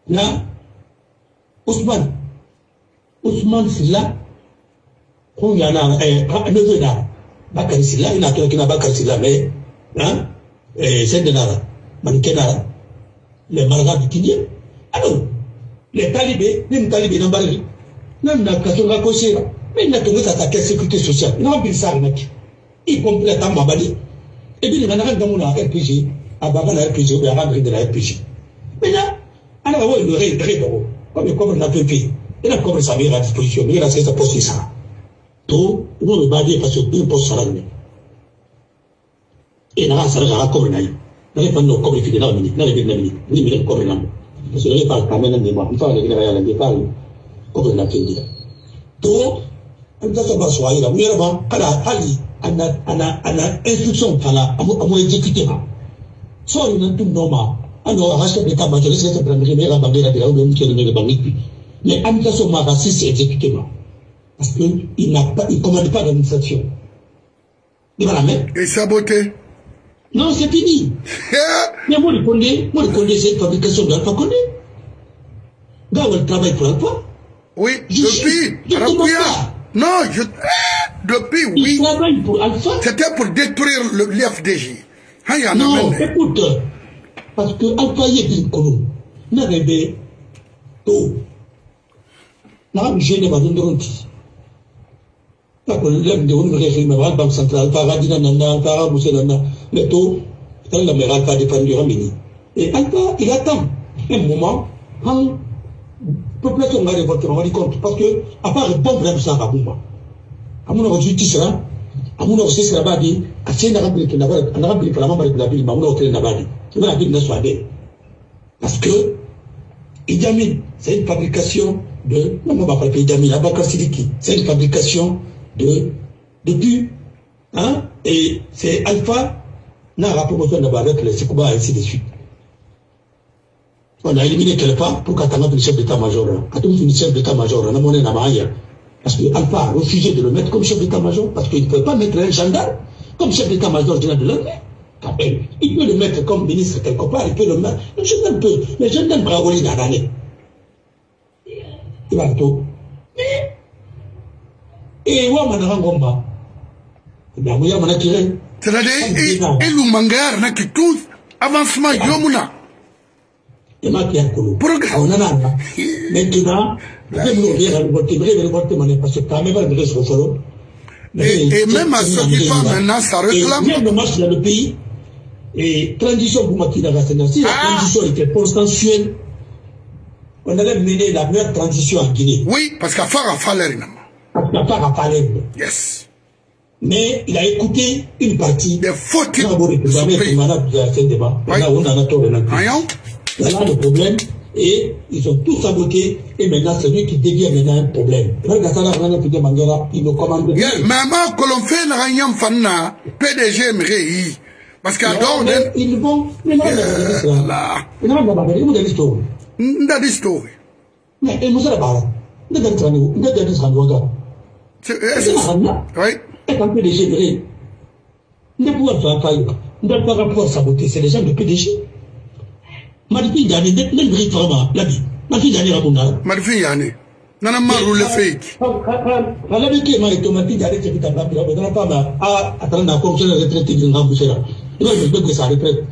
Là, Ousmane. Ousmane, c'est là. Quand il y en a un neveu là. Bakari, c'est là. Il y en a un qui n'a pas Bakari, c'est là. Mais, hein, c'est de là. Manikenara. Les malades du Kenya. Alors, les talibés, les talibés n'ont pas eu. Même la question la cocher. Mais il y en a qui ont attaqué la sécurité sociale. Il y en a plus ça, le mec. Y compris la Mamadi. Et puis, il y a un R P G, à Baba la R P G, ou à Ramri de la R P G. Déjà, on a eu le réel, comme comme on a pu payer. Et là, comme ça vient à disposition, il reste ce poste ça. Tout, nous le badier parce que deux postes à l'année. Et là, ça va comme là. N'allez pas nous comme il fait dans la minute, dans les deux minutes, ni minute comme là. Parce que là, par quand même des mois, il faut aller à la départ, comme on a pu dire. Tout, on doit se baser sur là. Mais là, quand Ali, on a, on a, on a instruction par là, à vous, à vous exécuter. Soit une tout normal. Alors, rachat de ta majorité, c'est la première à bander la terre, ou même qui est le meilleur banquier. Mais Amita Soma raciste exécutement. Parce qu'il n'a pas, il commande pas d'administration. Il va la mettre. Et saboter. Non, c'est fini. Mais moi, je connais, moi, je connais cette fabrication de l'Alpha Condé. Là où elle travaille pour l'Alpha. Oui, depuis. Non, je. Depuis, oui. Il travaille pour Alpha. C'était pour détruire l'I F D J. Non, écoute. Parce que Alpha y est une colonne. N'a rêvé tout. Nam jene ba ndonti ta ko lem de won rege me wal banque centrale para dina nana para buselana le taux elle la mera pas dépendre mini et Alpha il attend un moment quand population va voter on va dire compte parce que à part bon problème ça va bomba amuno ko justice là amuno ko c'est là ba bi a c'est là ba na ba na ba bi parlement ba bi ma amuno ko tele na ba bi c'est là bi na soade parce que Idi Amin c'est une fabrication de, non, on va parler d'Ami, la Bakar Sidiki, c'est une fabrication de, de pu, hein, et c'est Alpha, n'a rapport avec le Sekouba, ainsi de suite. On a éliminé quelque part pour qu'Atama du chef d'état-major, Atama du chef d'état-major, on a monné la mariage, parce que Alpha a refusé de le mettre comme chef d'état-major, parce qu'il ne peut pas mettre un gendarme comme chef d'état-major de l'armée. Quand même, il peut le mettre comme ministre quelque part, il peut le mettre, le gendarme peut, le gendarme bravoler dans l'année. Il va tout. Mais, et moi, je suis c'est-à-dire, et l'Oumangar n'a que tous avancement Yomuna. Et ma pierre Koulou. Maintenant, et même à ce qui va maintenant, ça réclame. Et le marche dans le pays, et transition pour Makina Rassenasi, si la transition était consensuelle. On allait mener la meilleure transition en Guinée. Oui, parce qu'à part à Falerina. À part à Falerina. Yes. Mais il a écouté une partie. Des fautes. Il a le problème. Et ils ont tous saboté. Et maintenant, c'est lui qui devient maintenant un problème. Il nous commande. Maman, que l'on fait Rayam Fanna, P D G M R I. Parce qu'à Dordon. Ils vont. Mais là, il y a des histoires. That is story. Mais et Moussa Traoré, ne donne pas nous, ne donne pas nous encore. C'est ça. Oui. Et quand P D G vrai, ne pouvons pas faire, ne pouvons pas saboter, c'est les gens de P D G. Marfi Yanné, ne brille vraiment, la vie. Marfi Yanné Rabouna. Marfi Yanné. Nana Marou le fake. Quand la vie qui est mariée, Marfi Yanné qui est à la place, on n'a pas mal à attendre à comprendre la retraite de Rambouchera. Et moi je veux que ça retraite.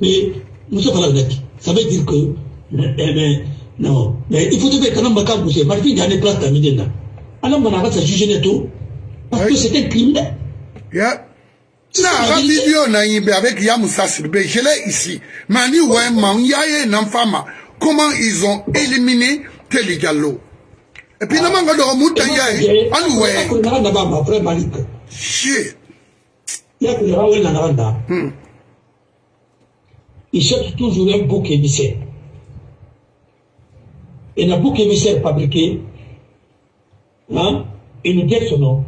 Mais Moussa Traoré, ça veut dire que mais, mais, non, mais il faut trouver quand on va bouger. Marfi Yanné place terminée là. Alors on arrête de juger les tout parce que c'est un criminel. Yeah. Non, quand il y en a une avec Yamoussa Sirbe, je l'ai ici. Mani ouais, Mangiaye Namfama. Comment ils ont éliminé Télé Diallo? Et puis la manga de Remoutaye. Allô ouais. On a d'abord ma frère Malik. Shit. Il y a que le Raoul Nananda. Il cherche toujours un bouc émissaire. Et la boucle émissaire fabriquée, hein, et nous disons son nom,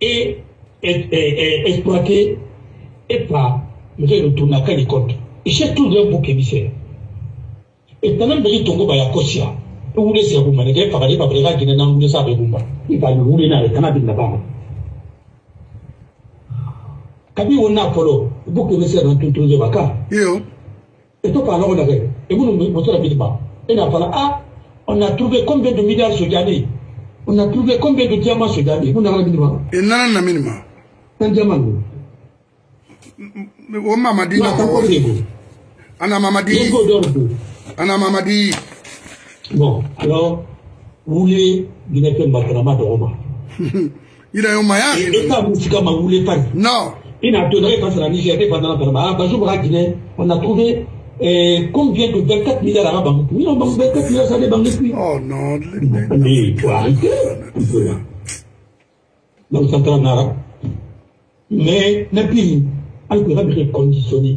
et exploitée, et par, nous allons tourner à quel compte. Et c'est tout le boucle émissaire. Et pendant que nous sommes à Kosia, nous voulons se rouler, nous devons parler par les gens qui ne nous savent pas. Ils vont nous rouler dans les canaux de la barre. Quand on a Polo, le boucle émissaire dans tout le Vaka. Et tout par là, on a fait. Et vous nous montrez rapidement. Et là, voilà, ah, on a trouvé combien de milliards ce dernier? On a trouvé combien de diamants ce dernier? On a un minimum. Et non, un minimum. Un diamant. On m'a Mamadi. On a Mamadi. On a Mamadi. Bon, alors, vous voulez une épaule matrama de Roma. Il a un maillage. Et ça, vous ne voulez pas. Non. Il n'a donné pas la Nigeria pendant la Panama. On a trouvé Et combien de vingt-quatre milliards à la banque? Non, vingt-quatre milliards, ça dépend des prix. Oh non, mais tu arrêtes. Là, vous entendez en arabe. Mais, les pays, alors que Rabbi est conditionné,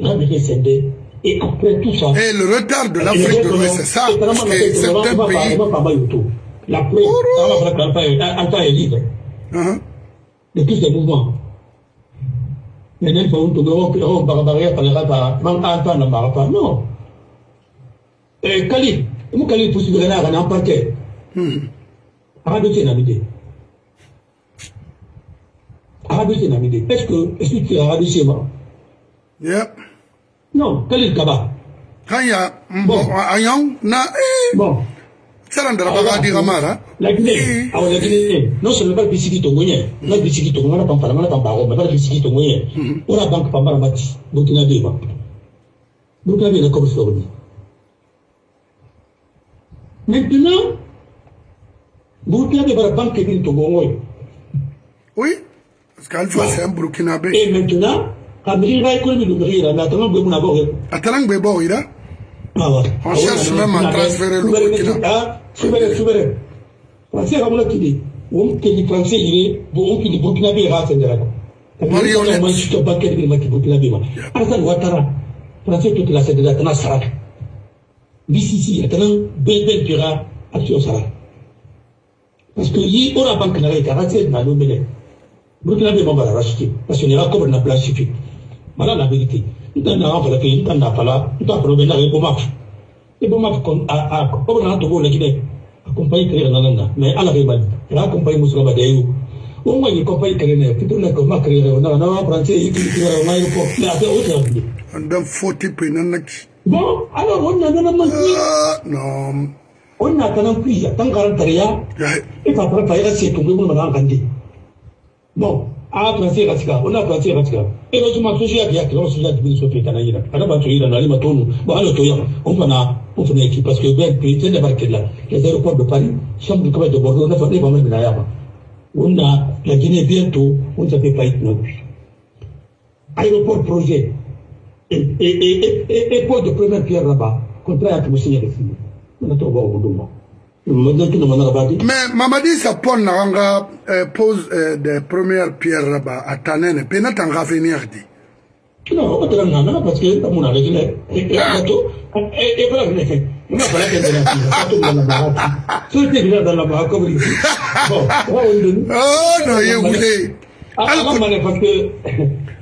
Rabbi est cédé, et après tout ça. Et le retard de l'Afrique de l'Ouest, c'est ça, parce que certains pays. La preuve, Alpha est libre. De tous les mouvements. Mais même pour nous, barbarie, par les rapaces, même Alpha n'a pas rapace, non. Et Khalid, nous Khalid pour suivre là, on a un paquet. Arabes c'est Namidé. Arabes c'est Namidé. Est-ce que, est-ce que tu es Arabes c'est moi? Yep. Non, Khalid Kaba. Kaya, bon, Ayan, na, bon. Ça ne va dire Amara. La Guinée, alors la Guinée, non seulement pas le biscuit tongolien, non le biscuit tongolien, pas le pamparama, pas le biscuit tongolien. On a banque pamparamatis, Burkina Faso. Burkina Faso est comme Floride. Maintenant, Burkina Faso va la banque qui est tongolien. Oui, parce qu'Alpha c'est un Burkina Faso. Et maintenant, Abri va écouter le Burkina, mais attends, on va voir. Attends, on va voir, il a. On cherche même à transférer le Burkina. Souverain, souverain. Français, Ramola qui dit, on que les Français iraient, on que les Burkinabés iraient à Sénégal. Marionnette. On ne peut pas qu'elle vienne avec Burkinabé. Arsène Ouattara, Français tout la Sénégal, t'en as Sarak. Bici, t'en as Bébé Dura, Action Sarak. Parce que y aura banque n'arrête à raser dans le Bénin. Burkinabé va la racheter parce qu'on ira comme on a planifié. Voilà la vérité. Nous en avons parlé, nous en avons parlé, nous avons parlé, nous avons parlé. Et bon, à on a trouvé la Guinée, accompagné créer la nana, mais à la rébellion, là accompagné Moussa Traoré. Au moins il accompagne créer, plutôt là comme créer, on a on a français, il dit on a eu quoi, mais après autre chose. On a forty pénanx. Bon, alors on a on a mangé. Non. On a tellement pris, tant garantiria. Et par contre, il a essayé de nous mener en Gandhi. Bon. Ah, français ratica, on a français ratica. Et nous sommes associés à qui? Nous sommes associés à qui? Nous sommes associés à qui? Nous sommes associés à qui? Nous sommes associés à qui? On va on fait une équipe parce que bien plus c'est des barquettes là. Les aéroports de Paris, sommes du commerce de Bordeaux, on a fait des commerces de Nayaba. On a la Guinée bientôt, on ne fait pas être non plus. Aéroport projet et et et et et port de première pierre là-bas. Contrat à qui vous signez les signes. On a tout bon au moment. Mais Mamadi ça pone n'anga pose des premières pierres là-bas à Tanen. Pena t'enga venir dit. Non, pas t'enga parce que on a les gens. Et voilà les gens. On a parlé de la tout dans la barre. Tout est déjà dans la barre comme il dit. Bon, oh non, il voulait. Alors on m'a parce que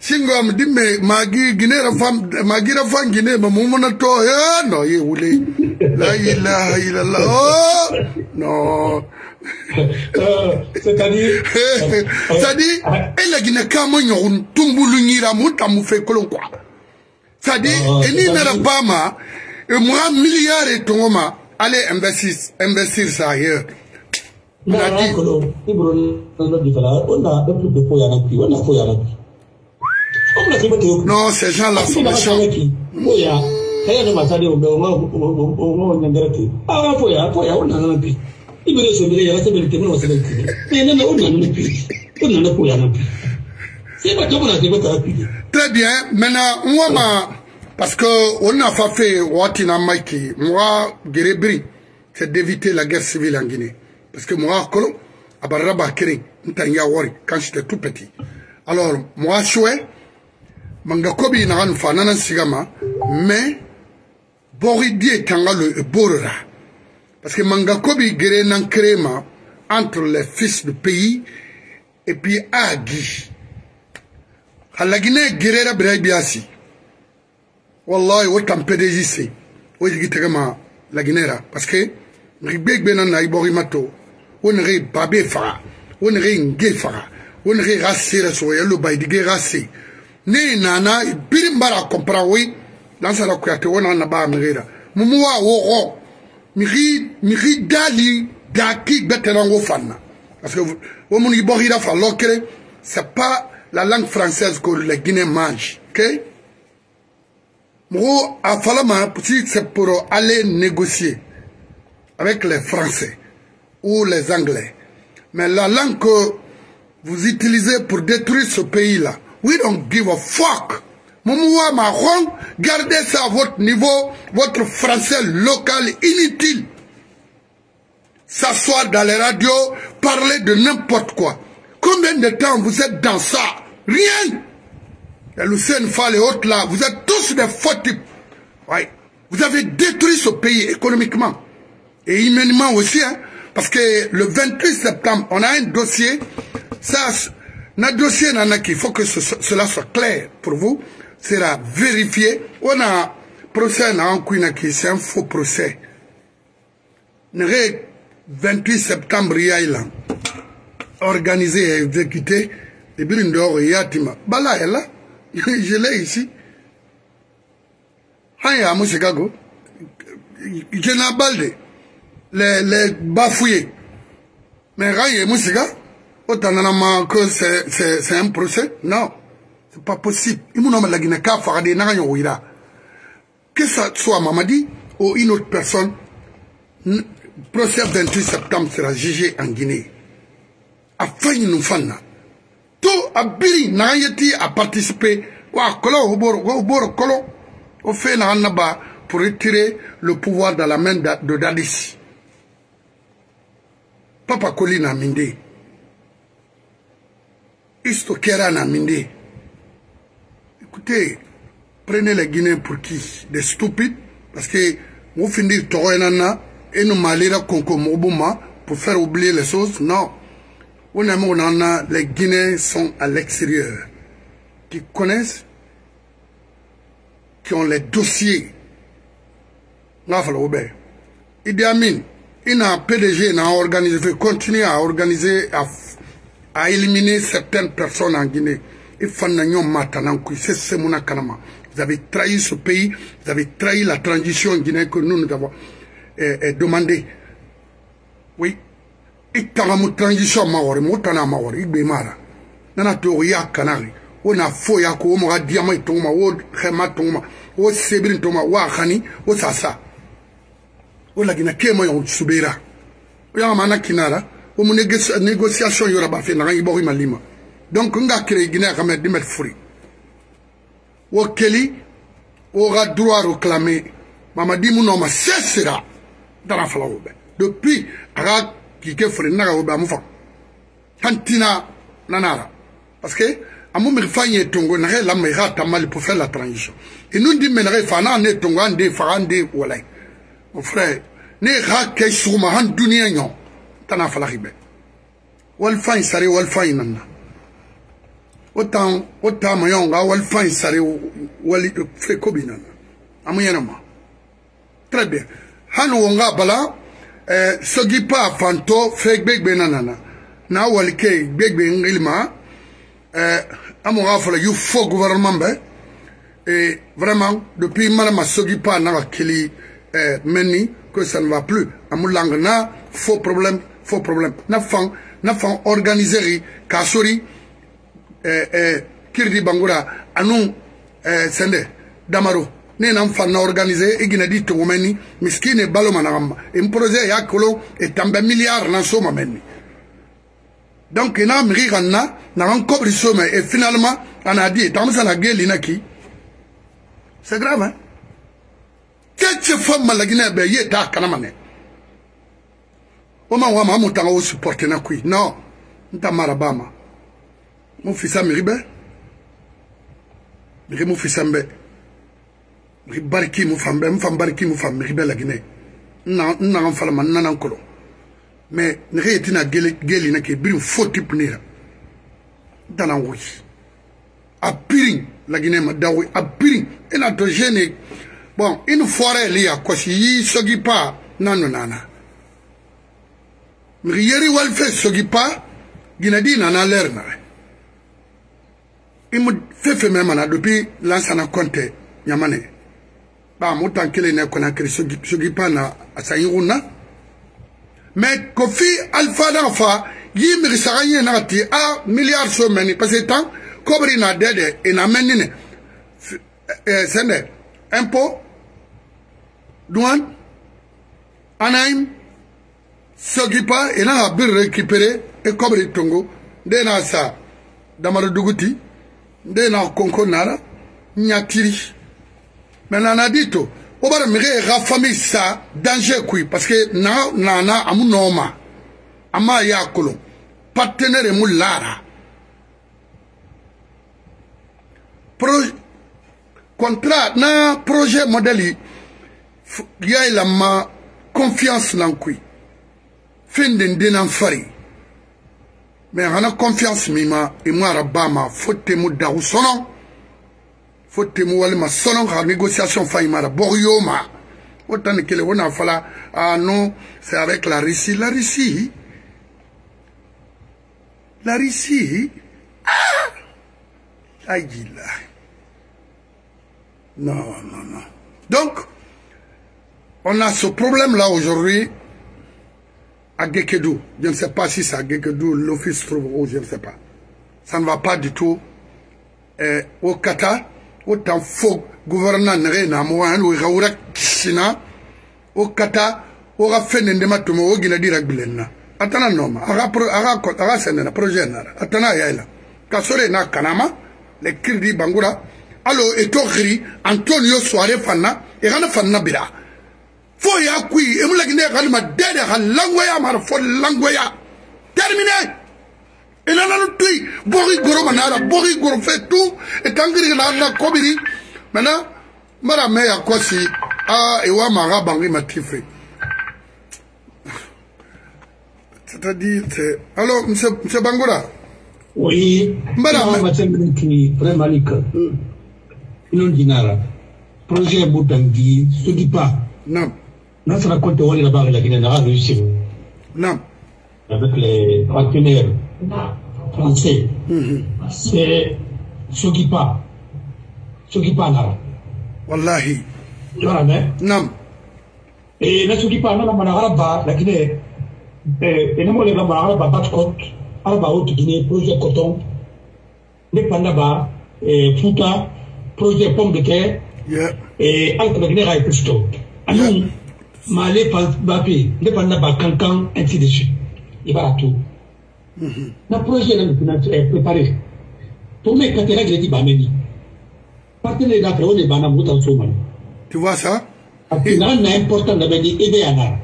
Singo me dit mais magi Guinée femme magi la femme Guinée mais mon nato eh non il voulait la ilaha illallah non c'est à dire c'est à dire et la Guinée quand on y on tombe l'unira monte à mouffer colon quoi c'est à dire et ni n'arabama et moi milliards et tout ma allez investir investir ça ailleurs. On a dit on a plus de poids à qui on a poids à qui. Non, ces gens-là sont méchants. Très bien, maintenant, on va... Parce qu'on a fait Watina Maiki, moi, Guérébri, c'est d'éviter la guerre civile en Guinée. Parce que moi, quand j'étais tout petit, alors, moi, je suis... Manga kobi na anfa nana sigama, mais boridie tanga le borra, parce que manga kobi gère n'encréma entre les fils du pays et puis agi. Halagine gère la braybiasi. Wallahi wotam pedejisi, wodi tegema laginera, parce que ribeg benana iborimato, onri babefara, onri ngefara, onri rasira soyelo baydige rasi. Né nana birimba la comprendre oui dans sa localité on en a pas à mourir. Moumou a ouro Miri, Miri Dali, Daki, Betenango Fana. Parce que, au monde, il a fallu que ce n'est pas la langue française que les Guinéens mangent. Ok? Moi, à Falama, c'est pour aller négocier avec les Français ou les Anglais. Mais la langue que vous utilisez pour détruire ce pays-là, we don't give a fuck. Moumoua Macron, gardez ça à votre niveau, votre français local inutile. S'asseoir dans les radios, parler de n'importe quoi. Combien de temps vous êtes dans ça? Rien. Et Lucien Fall et autres là, vous êtes tous des faux types. Ouais. Vous avez détruit ce pays économiquement. Et humainement aussi, hein. Parce que le vingt-huit septembre, on a un dossier. Ça, notre dossier, il faut que ce, cela soit clair pour vous. C'est à vérifier. On a procès en Kouinaki, c'est un faux procès. Le vingt-huit septembre, il y a organisé et exécuté. Et puis, il y a Tima. Bala est là. Je l'ai ici. Haya Moussikago. Je n'ai pas de. Les, les bafouillés. Mais Raye Moussiga, autant en que c'est un procès. Non, c'est pas possible. Il m'a dit que que ça soit Mamadi ou une autre personne, le procès vingt-huit septembre sera jugé en Guinée. Afin de nous faire. Tout à Biri n'a a participé. Au fait, pour retirer le pouvoir dans la main de Dadis. Papa Colina Minde. Isto Kerana Minde. Écoutez, prenez les Guinéens pour qui? Des stupides. Parce que vous finissez Toroenana et nous malira Konko Mobuma pour faire oublier les choses. Non. On a les Guinéens sont à l'extérieur. Qui connaissent, qui ont les dossiers. Idi Amin. Il a P D G, il a organisé, continuer à organiser, à, à éliminer certaines personnes en Guinée. Il faut que c'est ce que vous avez trahi ce pays, vous avez trahi la transition guinéenne que nous nous avons eh, eh, demandé. Oui. Il y a une transition maori, il y a maori, il y a il y a canari, on a faux yako, on a diamant, on a rematoma, on a sebrin, on a khani, on a ça. Ola gina kemo yon subira. Oya mana kinara. Omu négociation yora ba fe na yibo malima. Donc nga kire gina ka med dimet furi. Wo keli aura droit réclamer. Mamadi mu no ma cessera dara falaobe. Depuis ara ki ke furi na oba mu fa. Tantina nanara. Parce que amu mi fanye tongo na la me rata mal pour faire la transition. Et nous dit menere fana ne tongo ande farande wala. Mon frère, ne raquez sur ma hand d'union. T'en as fallu. Walfine sari, walfine. Autant, autant, ma yonga, walfine sari, wali, frécobinan. Amoyenama. Très bien. Hanouanga bala, eh, sogi pa fanto, fake big benanana. Na walke, big ben ilma, eh, amoura fola, you faux gouvernement, et vraiment, depuis madame sogi pa na wakili, Eh, meni que ça ne va plus. Amou langue na faux problème, faux problème. Na fan, na fan organiseri, kasori, eh, eh, kirdi bangura, anou, eh, sende, damaro. Ne nan fan na organisé, et gine dit ou meni, miskine balomanarama. Et m'prose ya kolo, et tambe milliard nan soma meni. Donc, ina mri ganna, na rencobri soma, et finalement, on a dit, et tambe sa na geli na ki. C'est grave, hein? Quelques femmes la Guinée, ben y est à Kanamane. Oman wa maman t'a au supporté na kui. Non, n'ta marabama. Mon fils a miribe. Miri mon fils ambe. Miri bariki mon femme, mon femme bariki mon femme miribe la Guinée. Non, non en falama, non en colo. Mais n'ré est na geli geli na qui brille faux type nira. Dans la oui. A piring la Guinée ma daoui a piring. Et la dogéné. Bon, une forêt liée à quoi si sogi pas non non non. Mrieri walfe sogi pas, ginadi nana lerna. Il me fait fait même là depuis l'ancien compte yamane. ba mutan kile ne kona kiri sugipana asayiruna mais kofi alfa d'alpha yi mirisaganye nati a milliard so meni parce que tant kobri na dede ina menine eh sende impôt douane anaim sogipa ina a bir récupérer et kobri tongo de na sa damaro duguti de na konkonara nyatiri. Mais on a dit tout. On va remercier la famille ça danger qui parce que na na na amu norma ama ya kolo partenaire mu lara projet contrat na projet modèle il y a la ma confiance lan qui fin den denan fari mais on a confiance mima et moi rabama faute mu daou sonon faut témoigner ma selon la négociation faimara borioma autant que le on a fallu ah non c'est avec la Russie la Russie la Russie ah aïe là non non non donc on a ce problème là aujourd'hui à Gekedou. Je ne sais pas si c'est à Gekedou l'office trouve, je ne sais pas, ça ne va pas du tout eh, au Qatar. Autant faux gouvernant n'est pas moyen ou raoura china au Qatar au rafin de matomo au guinadi ragulena atana noma ara ara ara sendena projet nara atana yaela kasore na kanama le kirdi bangura allo etogri Antonio Soare fanna e gana fanna bira fo ya kui e mulagine galma dede hal langwaya mar fo langwaya terminé. Et là, nous tui, Bori Goro Manara, Bori Goro fait tout, et tant que nous avons commis, maintenant, madame, il y a quoi si, ah, et ouah, Mara Bangui m'a tiffé. C'est-à-dire, c'est. Alors, M. Bangoura? Oui, madame. Madame, qui prémalique, non, Dinara, projet Boutangui, se dit pas. Non. Non, ça raconte, on est là-bas, la Guinée-Nara, réussi. Non. Avec les partenaires français, mm-hmm. C'est ce qui parle, ce qui parle là. Wallahi. Voilà, mais. Non. Et là, ce qui parle là, on a arabe, la Guinée. Et nous, on a arabe à Batcote, arabe à Haute-Guinée, projet coton, les Pandaba, Fouta, projet pomme de terre, et entre la Guinée et Christo. Nous, Malé, Bapi, les Pandaba, Cancan, ainsi de suite. Il va à tout. Le projet est préparé. Pour mes catégories, je dis Bameni. Partenaire d'après, on est Banamouta en Somalie. Tu vois ça? Parce que là, on a important de venir Ebea.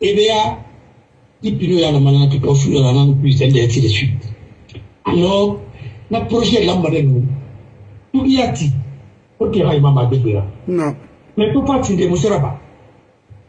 Ebea, il y a un manant qui confie dans la langue cuisine et ainsi de suite. Alors, le projet est là, tout y a-t-il? Ok, il y a Mamadi. Non. Mais pourquoi tu ne me pas?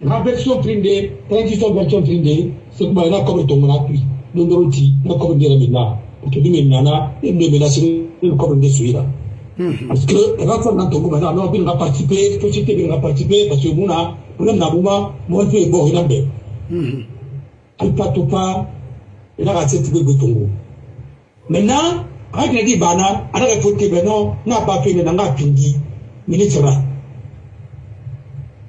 La version prindée, transition version prindée, c'est que maintenant, comme ton monarchie, nous n'aurons pas comme des remèdes. Parce que nous, maintenant, nous ne menaçons pas comme des souillats. Parce que, renforcement dans ton groupe, maintenant, on va participer, la société va participer, parce que nous, nous n'avons pas, moi, je vais boire une ambe. Elle part ou pas, elle a accepté le Tongo. Maintenant, quand elle dit, Bana, elle a répondu, ben non, n'a pas fait, n'a pas fini, ministre.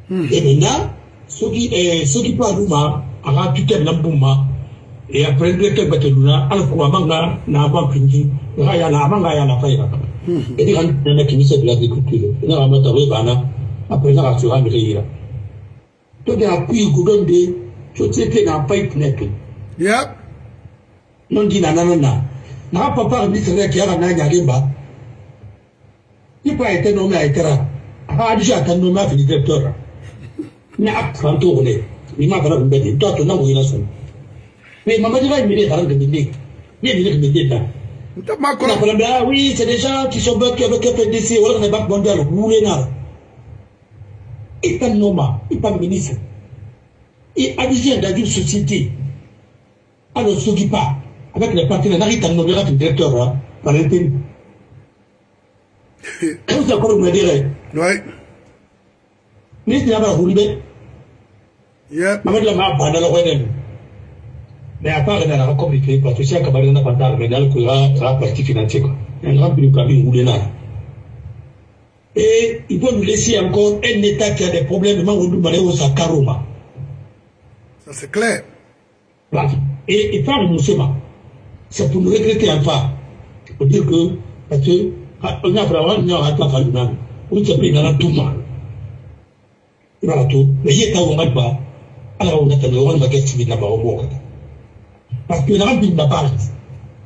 Et maintenant, ce qui peut avoir à tuer l'ambouma et après le quai Bateluna, à la Kouamanga, n'a pas fini, Raya la Manga à la Faïra. Et les gens qui ne savent pas l'agriculture, ils n'ont pas trouvé Bana, après la rassurée à Mrira. Tout d'appui, Goudondé, tout ce qui n'a pas été nec. Yep. Non, dit Nanana. N'a pas parlé de la Kiara Nagarimba. Il n'a pas été nommé à Etera. A déjà été nommé à Finiteur. Mais après, on est. Il m'a fallu me bêter. Toi, tu n'as pas eu la somme. Mais Mamadi va me dire, il me dit, oui, c'est des gens qui sont bloqués avec le P D C, ou alors on est pas bon d'aller, vous voulez là. est un homme, il n'est pas ministre. Il est habitué dans une société. On ne s'occupe pas. Avec les partenaires, il est nommé directeur hein, par l'intérim. Vous êtes d'accord, vous me direz. Oui. Ministre n'a pas voulu. Yep. Avec la main, pendant le roi d'elle. Mais à part, il y a un compliqué, parce que si un cabaret n'a pas d'armes, il y a un parti financier. Il y a un grand plus de cabine roulé là. Et ils vont nous laisser encore un État qui a des problèmes, même au Doubaleo Sakaroma. Ça c'est clair. Voilà. Et, et par le Moussema, c'est pour nous regretter un pas. Pour dire que, parce que, on a vraiment, on a un temps à l'Unan. On s'est pris dans la Touma. Voilà tout. Mais il y a un moment pas. Alors on a un moment qui est civil là-bas au Bourg. Parce que la remplie de la part,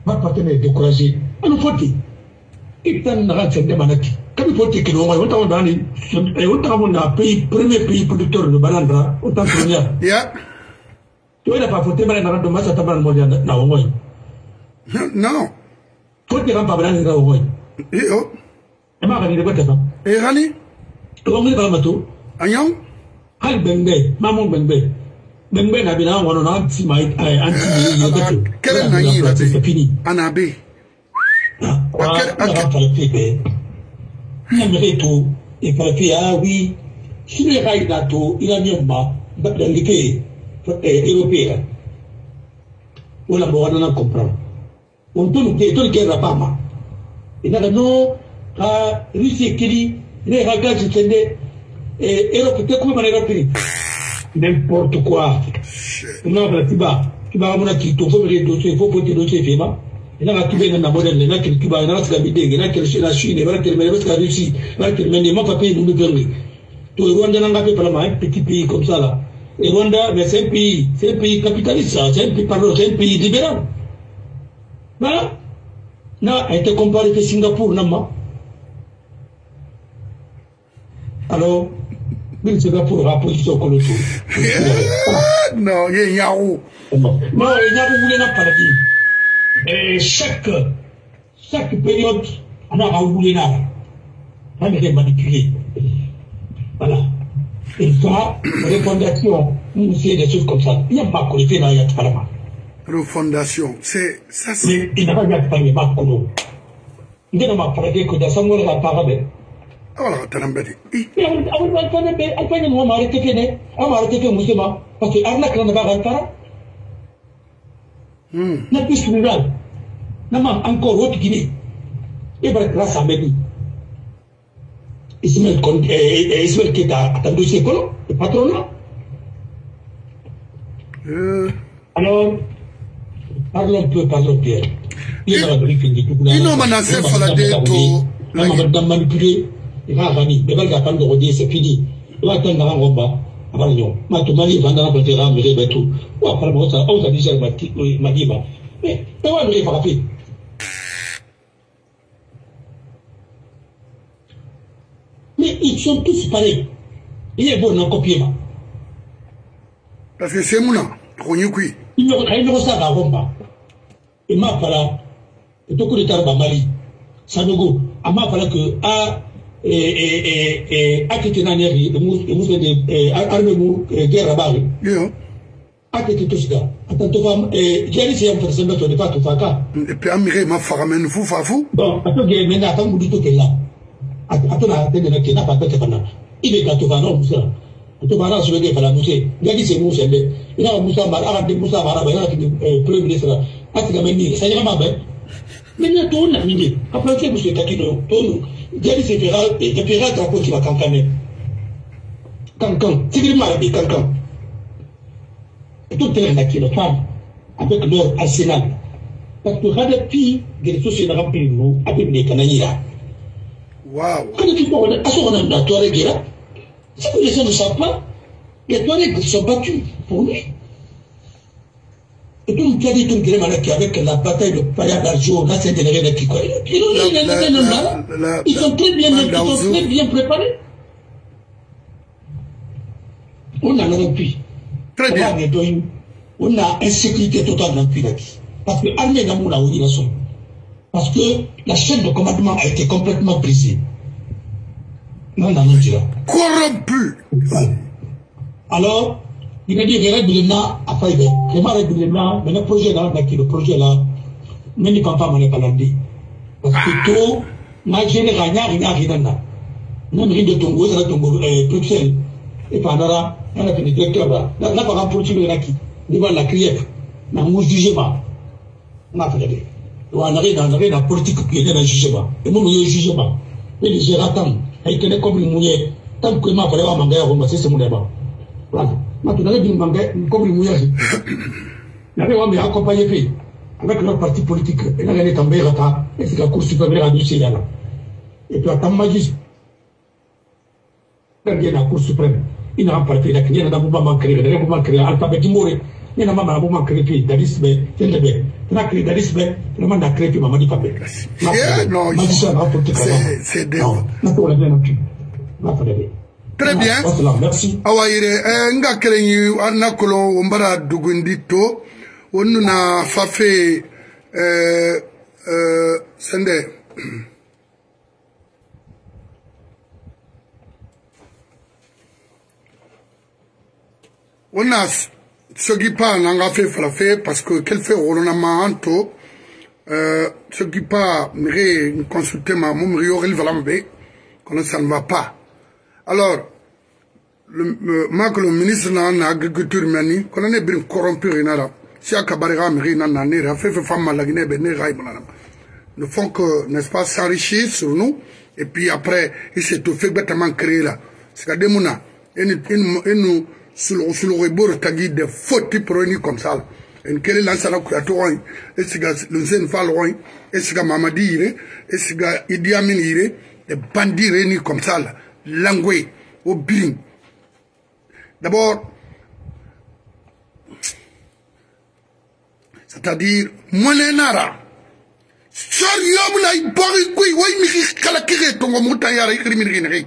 ma partenaire est découragée. Elle nous faut-il. Et puis, on a un certain manaki. Quand il faut que nous avons un pays, premier pays producteur de bananes, autant que nous avons. Tu n'as pas fauté, mais nous avons un tabac mondial. Non. Faut que nous avons un tabac mondial. Et oh. Et ma rani, de quoi tu as? Et rani? Tu as mis le bamato? Ayon? Al Bengbe, Maman Bengbe. Bengbe n'a pas un anti-maït. Quel est le naïf? C'est fini. Anabé. Ah, quel et par ah oui, si les rails NATO, il a mis un bas dans les pays européens. On a beau en comprendre. On tourne le guerre à Pama. Et là, non, la Russie qui dit, les ragas, je tenais, et l'Europe, tu comme un n'importe quoi. Non, tu vas, tu vas, tu faut les dossiers, faut poser les dossiers, il a trouvé un modèle, il a créé Cuba, il a créé la Bidé, il a créé la Chine, il a créé la Russie, il a créé le pays où nous venons. Le Rwanda n'a pas fait un petit pays comme ça là. Le Rwanda, mais c'est un pays, c'est un pays capitaliste, c'est un pays, pardon, c'est un pays libéral. Voilà. Il a été comparé avec Singapour, non? Alors, le Singapour a position comme le tout. Non, il y a où? Non, il y a où il y a un paradis. Et chaque, chaque période, on a renvoyé là. On a manipulé. Voilà. Et ça, les fondations, nous, c'est des choses comme ça. Il n'y a pas qu'on fait dans les parlements. Les fondations, c'est ça, c'est. Il n'y a pas de parlement. Il n'y a pas de parlement. Il n'y a pas de parlement. Alors, tu as un peu de. Il n'y a pas de parlement. Il n'y a pas de parlement. Parce que arnaque, on n'a pas de parlement. Na plus rural, na ma encore haute Guinée, et par grâce à Méni, Ismaël qui est à ta dossier colon, le patron là. Alors, parlons peu, parlons bien. Il y a un briefing du tout. Il m'a manipulé, il va rani, il va la prendre de rodier, c'est fini. Il va attendre un repas. Matumali vendant le terrain, mais il va tout. Ou après, on a déjà ma diva. Mais on va frapper. Mais ils sont tous pareils. Il est bon, non, copier. Parce que c'est mon nom. Il ne reçoit pas bomba. Et ma parole, et beaucoup de temps à Mali. Sanogo, à ma parole que A. Et et et et le mousse de guerre à Bari. Akete Tosida. Attends, et j'ai un personnage de Fatou Faka. Et puis, Amiré, ma faramène, vous, Fafou. Bon, attends, maintenant, attends, vous dites que là. Attends, attendez, qu'il n'a pas de tête. Il est Fatou Fana, Moussa. Fatou Fana, je veux dire, Fana Moussa. Gadi, c'est Moussa. Il a Moussa Mara, Moussa Mara, il a Premier ministre. Attends, mais ça y est, ma belle. Maintenant, tout le monde. Après, c'est Moussa Kakino, tout. Il y a des pirates à cause qui va cancaner. Cancan, c'est vraiment la vie, cancan. Et tout est là qui le femme, avec leur arsenal. Parce que Radapi, des sociétés n'ont plus nous, avec les Canadiens. Waouh! Quand tu parles, à ce moment-là, la Touareg est là. Si les gens ne savent pas, les Touaregs sont battus pour lui. Et donc, tu as dit tout le avec la bataille de Paya d'Arjo, là, c'est des règles qui croient. Ils sont très bien, ils sont très bien préparés. On a le puits. Très bien. On a insécurité totale dans le puits. Parce que l'armée n'a pas eu la somme. Parce que la chaîne de commandement a été complètement brisée. non dans notre corrompu. Alors, il m'a dit que règlement a failli. Il m'a règlement, mais le projet là, le projet là, mais il ne peut pas m'en parler. Parce que tout, ma génération n'a rien là. Nous ne rions de Tongo, c'est la Tongo, Bruxelles. Et pendant là, on a fait des directeurs là. Là, par exemple, pour tuer qui, devant la criève, dans mon jugement, on a fait des directeurs. On arrive dans la politique qui est dans le jugement. Et nous, nous, le jugement. Et les gens attendent. Et ils comme les mouillés. Tant que moi, il fallait avoir un manga à rembourser ce mouillé là-bas. Voilà. Maintenant, on a dit un manga comme les mouillés. Il y avait un manga accompagné avec leur parti politique. Et là, il est en Bérata. Et c'est la Cour supérieure à du Sénat. Et puis, à Tamadis, il y a la Cour suprême. Il n'a pas fait la crise. Il n'a pas créé. Il n'a pas créé. Alpha Bétimoré. Il n'a pas créé. Il n'a pas créé. Il n'a pas créé. Il n'a pas créé. Il n'a pas créé. Il n'a pas créé. Il n'a pas créé. C'est des. Très bien. Merci. Awaire. Nga créé. Anna Colon. Ombara Dugundito. Onuna Fafé. Sende. On a ce qui pas n'a fait frapper parce que quel fait on a manto ce qui pas me consulter ma mon riorel valambé qu'on ça ne va pas. Alors le macro ministre en agriculture mani qu'on est bien corrompu renala si à cabarera mairie n'a né a fait femme la Guinée ben raïb ne font que n'est-ce pas s'enrichir sur nous et puis après il s'est tout fait bêtement créé là c'est qu'à des mona et nous sur le rebord, tu as dit des fautes comme ça. Et quel est l'ancien créateur? Est-ce que le Senghor loin? Est-ce que Mamadi irait? Est-ce que Idi Amin irait? Des bandits réunis comme ça. Langue, au bling. D'abord, c'est-à-dire, moi, les nara. Soriom la ibori kui, oui, mais kalakire, ton moutayar et criminel.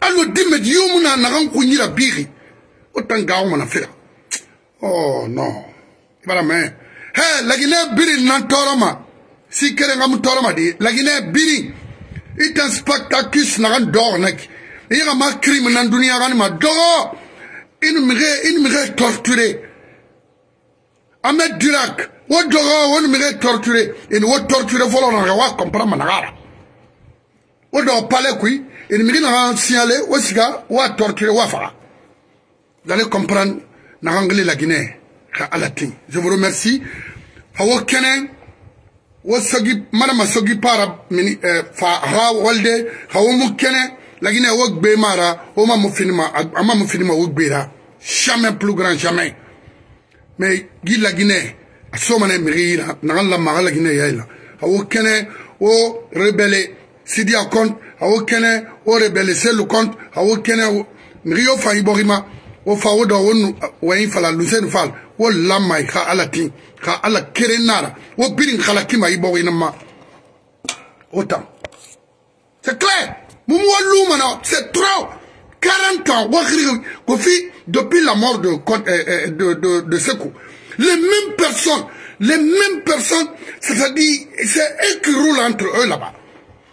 Alors, dis-moi, Dieu m'a rencontré la biri. Autant gars, on a fait. Oh non. Voilà, mais. Hé, la Guinée biri n'a torama. Si quelqu'un m'a torama dit, la Guinée biri. Il est un spectacle qui n'a rien d'ornec. Il y a un crime dans le monde. Il me ré torturé. Ahmed Dirac. Ou d'or, on me ré torturé. Il nous torturé volant en roi comme Pramanara. Ou d'or, palais, oui. Et nous avons signalé aux gars, ou à torturer, ou à faire. Vous allez comprendre, nous avons la Guinée. Je vous remercie. Madame Sogipara, Farah Walde, la Guinée, Wok Bemara, Oma Moufinima, Ama Moufinima, Wok Bera. Jamais plus grand, jamais. Mais Guy la Guinée, à son manem Rira, n'a la mara la Guinée, Yaila. Awokene, O Rebelle, Sidi Akon. Aokene o rebelle c'est le compte aokene rio fa iborima o fa o do wonu wayin fala lusen fal o lamai ka alati ka ala kerenara o birin khalaki ma ibowina ma autant c'est clair mumu wallu mana c'est trop quarante ans wakri ko fi depuis la mort de de de de Sekou les mêmes personnes les mêmes personnes c'est-à-dire c'est eux qui roulent entre eux là-bas.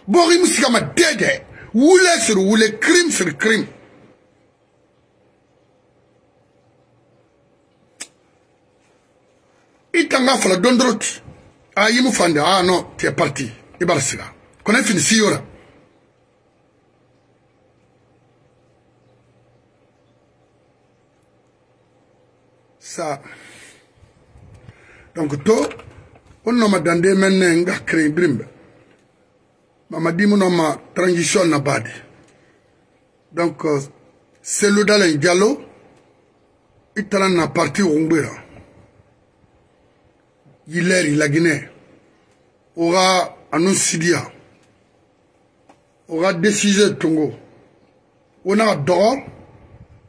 Borim Sikama Dede, Woule sur Woule, crime sur crime. Il t'en a fait la donne route. Ah, il m'a fondé. Ah non, tu es parti. Il va rester là. Qu'on a fini si y'aura. Ça. Donc, toi, on n'a pas d'andé maintenant à créer brimbe. Mamadi Mounama transition n'a pas dit. Donc, c'est le Dalin Diallo, il est en partie au Rumbera. Il est la Guinée. Aura annoncé Dia. Aura décidé le Tongo. On a d'or.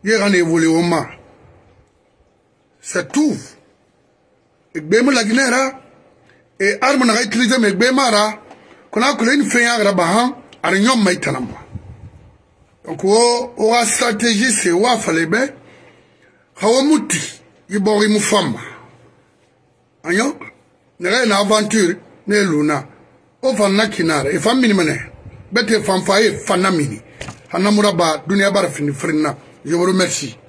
Il a évolué au Mar. C'est tout. Et bien, la Guinée, et l'arme n'a utilisé, mais bien, qu'on a collé une feuille à Rabahan, à Réunion Maïtanamba. Donc, on a stratégie, c'est où il fallait bien. Hawamouti, il boit une femme. Ayon, n'est-ce pas une aventure, n'est-ce pas? On va n'a qu'une heure, et femme minimale. bete fanfaye fanamini hanamuraba dunia bara fini frina. Je vous remercie.